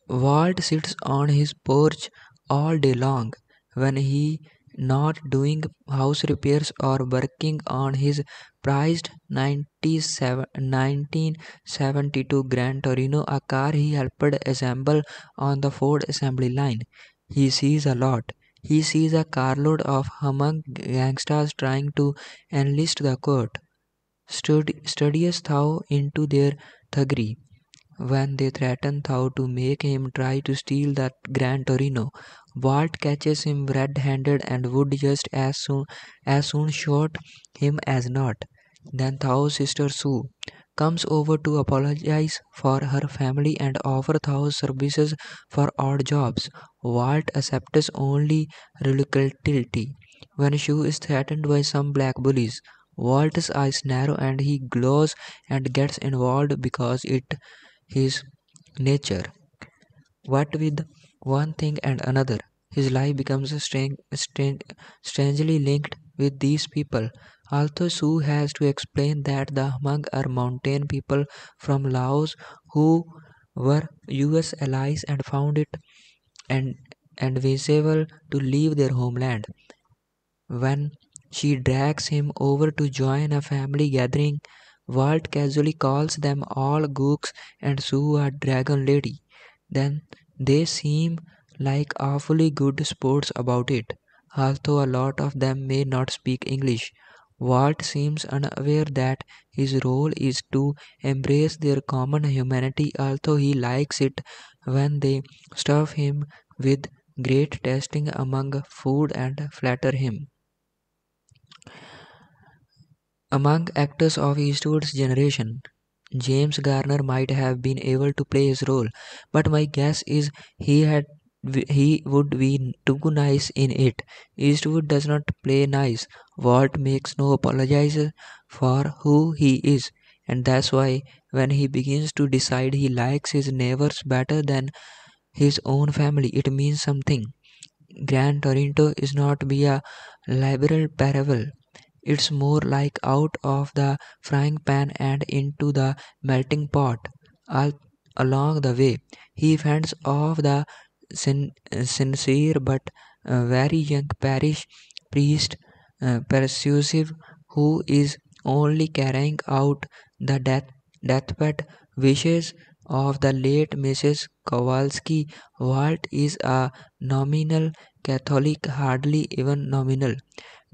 Walt sits on his porch all day long when he not doing house repairs or working on his prized 1972 Gran Torino, a car he helped assemble on the Ford assembly line. He sees a lot. He sees a carload of Hmong gangsters trying to enlist the court. studies Thao into their thuggery when they threaten Thao to make him try to steal that Gran Torino. Walt catches him red-handed and would just as soon shoot him as not. Then Thao's sister Sue comes over to apologize for her family and offer Thao's services for odd jobs. Walt accepts only reluctantly. When Sue is threatened by some black bullies, Walt's eyes narrow and he glows and gets involved because it his nature. What with one thing and another, his life becomes strangely linked with these people. Although Sue has to explain that the Hmong are mountain people from Laos who were US allies and found it advisable to leave their homeland. When she drags him over to join a family gathering, Walt casually calls them all gooks and Sue a dragon lady. Then they seem like awfully good sports about it, although a lot of them may not speak English. Walt seems unaware that his role is to embrace their common humanity, although he likes it when they stuff him with great tasting among food and flatter him. Among actors of Eastwood's generation, James Garner might have been able to play his role, but my guess is he would be too nice in it. Eastwood does not play nice. Walt makes no apologies for who he is, and that's why when he begins to decide he likes his neighbors better than his own family, it means something. Gran Torino is not be a liberal parable. It's more like out of the frying pan and into the melting pot. All along the way, he fends off the sincere but very young parish priest persuasive who is only carrying out the deathbed wishes of the late Mrs. Kowalski. Walt is a nominal Catholic, hardly even nominal.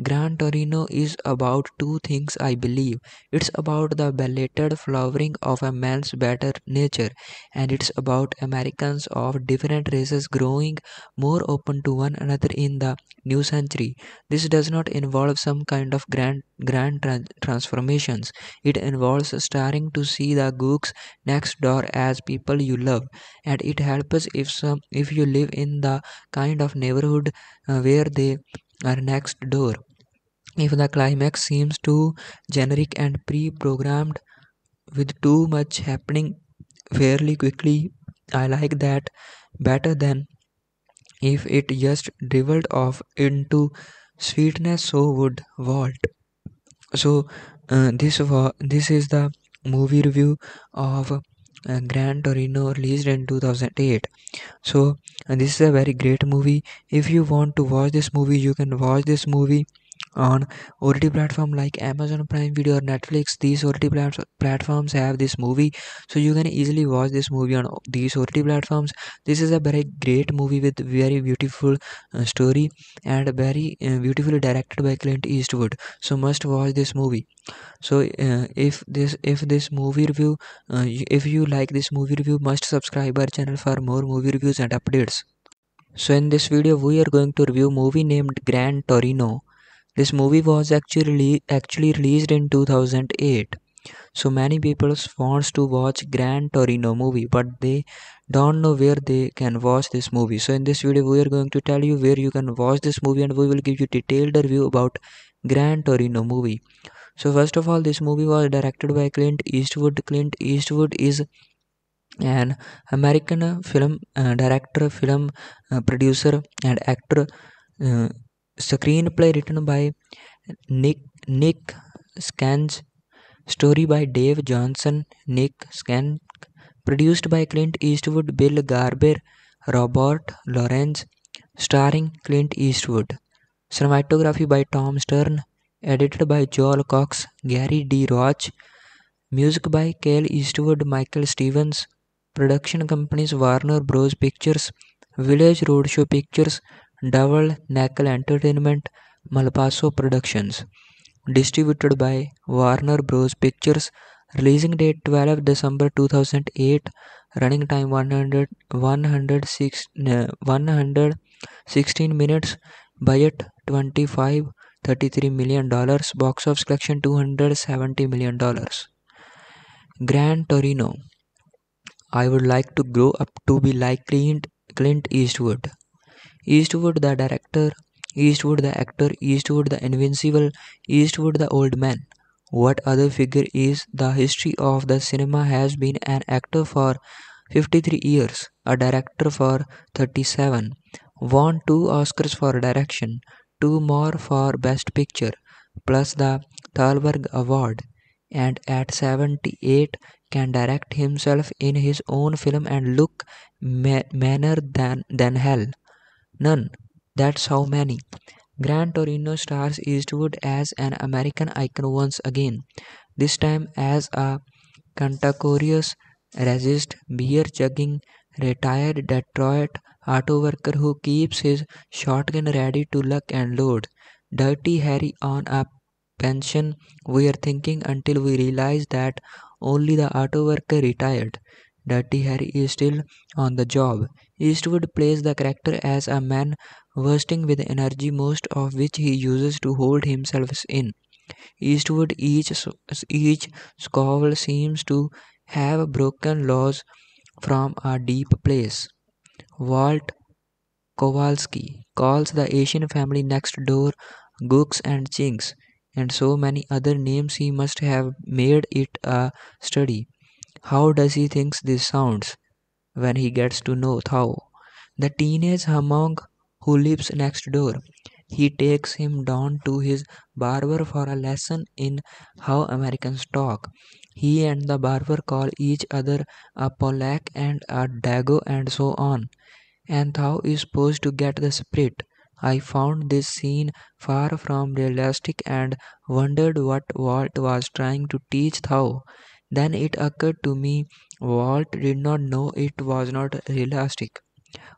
Gran Torino is about two things, I believe. It's about the belated flowering of a man's better nature, and it's about Americans of different races growing more open to one another in the new century. This does not involve some kind of grand transformations. It involves starting to see the gooks next door as people you love, and it helps if you live in the kind of neighborhood where they are next door. If the climax seems too generic and pre-programmed with too much happening fairly quickly, I like that better than if it just dribbled off into sweetness. So would Walt. So this is the movie review of Gran Torino, released in 2008. So this is a very great movie. If you want to watch this movie, you can watch this movie on OTT platform like Amazon Prime Video or Netflix. These OTT platforms have this movie, so you can easily watch this movie on these OTT platforms. This is a very great movie with very beautiful story and very beautifully directed by Clint Eastwood. So must watch this movie. So if you like this movie review, must subscribe our channel for more movie reviews and updates. So in this video we are going to review movie named Gran Torino. This movie was actually released in 2008. So many people wants to watch Gran Torino movie, but they don't know where they can watch this movie. So in this video we are going to tell you where you can watch this movie, and we will give you detailed review about Gran Torino movie. So first of all, this movie was directed by Clint Eastwood. Clint Eastwood is an American film director, film producer and actor. Screenplay written by Nick Schenk, story by Dave Johannson, Nick Schenk, produced by Clint Eastwood, Bill Gerber, Robert Lorenz, starring Clint Eastwood, cinematography by Tom Stern, edited by Joel Cox, Gary D. Roach, music by Kyle Eastwood, Michael Stevens, production companies Warner Bros. Pictures, Village Roadshow Pictures, Double Nickel Entertainment, Malpaso Productions. distributed by Warner Bros. Pictures. Releasing date 12 December 2008. Running time 116 minutes. Budget $25.33 million. Box office collection $270 million. Gran Torino. I would like to grow up to be like Clint Eastwood. Eastwood the director, Eastwood the actor, Eastwood the invincible, Eastwood the old man. What other figure is the history of the cinema has been an actor for 53 years, a director for 37, won 2 Oscars for direction, 2 more for Best Picture, plus the Thalberg Award, and at 78 can direct himself in his own film and look meaner than hell. None. That's how many. Gran Torino stars Eastwood as an American icon once again, this time as a cantankerous, racist, beer-chugging, retired Detroit auto worker who keeps his shotgun ready to lock and load. Dirty Harry on a pension, we are thinking, until we realize that only the auto worker retired. Dirty Harry is still on the job. Eastwood plays the character as a man bursting with energy, most of which he uses to hold himself in. Eastwood, each scowl seems to have broken laws from a deep place. Walt Kowalski calls the Asian family next door gooks and chinks, and so many other names he must have made it a study. How does he think this sounds when he gets to know Thao, the teenage Hmong who lives next door? He takes him down to his barber for a lesson in how Americans talk. He and the barber call each other a Polak and a Dago and so on. And Thao is supposed to get the spirit. I found this scene far from realistic and wondered what Walt was trying to teach Thao. Then it occurred to me Walt did not know it was not realistic.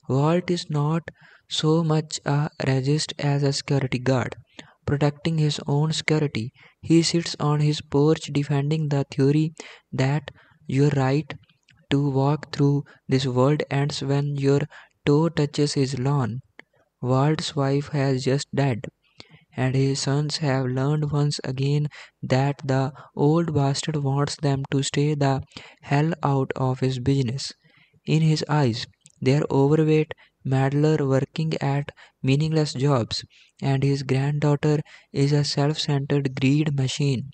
Walt is not so much a racist as a security guard, protecting his own security. He sits on his porch defending the theory that your right to walk through this world ends when your toe touches his lawn. Walt's wife has just died, and his sons have learned once again that the old bastard wants them to stay the hell out of his business. In his eyes, they are overweight meddler working at meaningless jobs, and his granddaughter is a self-centered greed machine.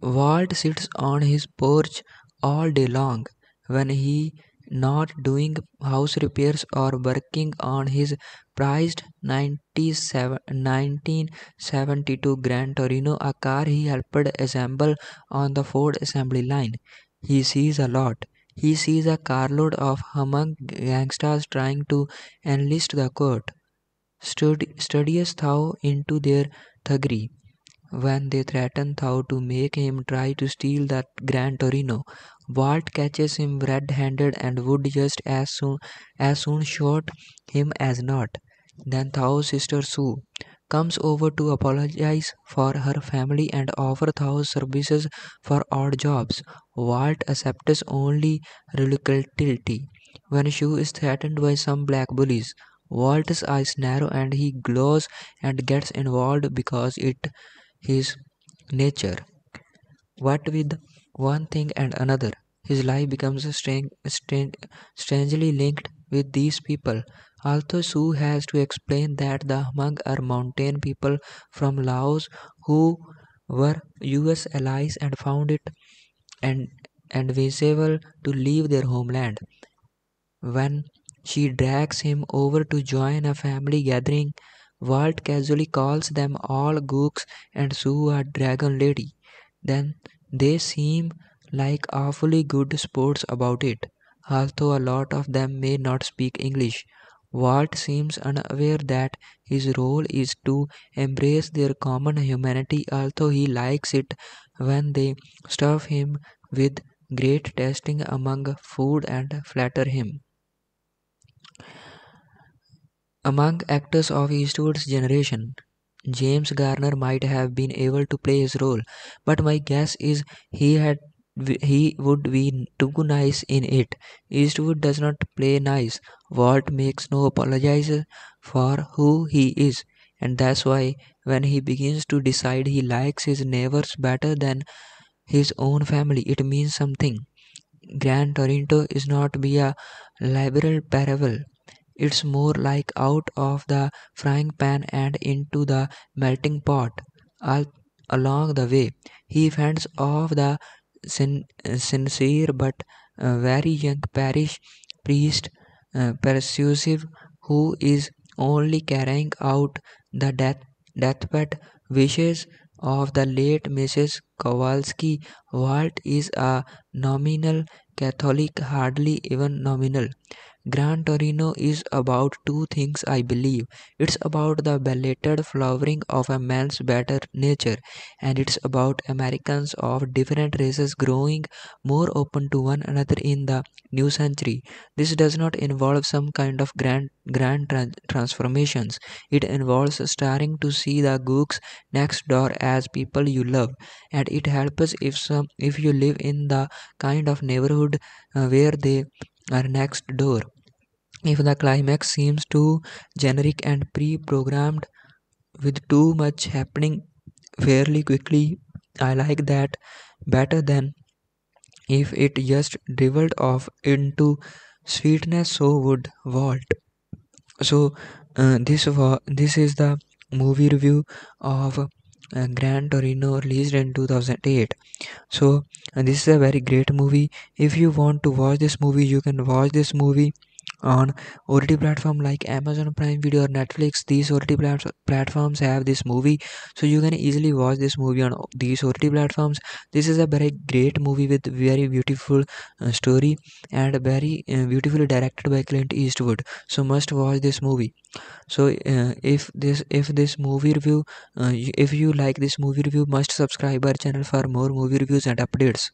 Walt sits on his porch all day long when he not doing house repairs or working on his prized 1972 Gran Torino, a car he helped assemble on the Ford assembly line. He sees a lot. He sees a carload of Hmong gangsters trying to enlist the court. Studies Thao into their thuggery when they threaten Thao to make him try to steal that Gran Torino. Walt catches him red-handed and would just as soon shoot him as not. Then Thao's sister Sue comes over to apologize for her family and offer Thao's services for odd jobs. Walt accepts only reluctantly. When Sue is threatened by some black bullies, Walt's eyes narrow and he glows and gets involved because it his nature. What with one thing and another, his life becomes strangely linked with these people. Although Sue has to explain that the Hmong are mountain people from Laos who were US allies and found it advisable to leave their homeland. When she drags him over to join a family gathering, Walt casually calls them all gooks and Sue a dragon lady. Then they seem like awfully good sports about it, although a lot of them may not speak English. Walt seems unaware that his role is to embrace their common humanity, although he likes it when they stuff him with great tasting among food and flatter him. Among actors of Eastwood's generation, James Garner might have been able to play his role, but my guess is he would be too nice in it. Eastwood does not play nice. Walt makes no apologies for who he is, and that's why when he begins to decide he likes his neighbors better than his own family, it means something. Gran Torino is not be a liberal parable. It's more like out of the frying pan and into the melting pot. All along the way, he fends off the sincere but very young parish priest persuasive, who is only carrying out the deathbed wishes of the late Mrs. Kowalski. Walt is a nominal Catholic, hardly even nominal. Gran Torino is about two things, I believe. It's about the belated flowering of a man's better nature, and it's about Americans of different races growing more open to one another in the new century. This does not involve some kind of grand transformations. It involves starting to see the gooks next door as people you love, and it helps if you live in the kind of neighborhood where they are next door. If the climax seems too generic and pre-programmed with too much happening fairly quickly, I like that better than if it just dribbled off into sweetness. So would Walt. So this is the movie review of Gran Torino, released in 2008. So this is a very great movie. If you want to watch this movie, you can watch this movie on OTT platform like Amazon Prime Video or Netflix. These OTT platforms have this movie, so you can easily watch this movie on these OTT platforms. This is a very great movie with very beautiful story and very beautifully directed by Clint Eastwood. So must watch this movie. So if this movie review, if you like this movie review, must subscribe our channel for more movie reviews and updates.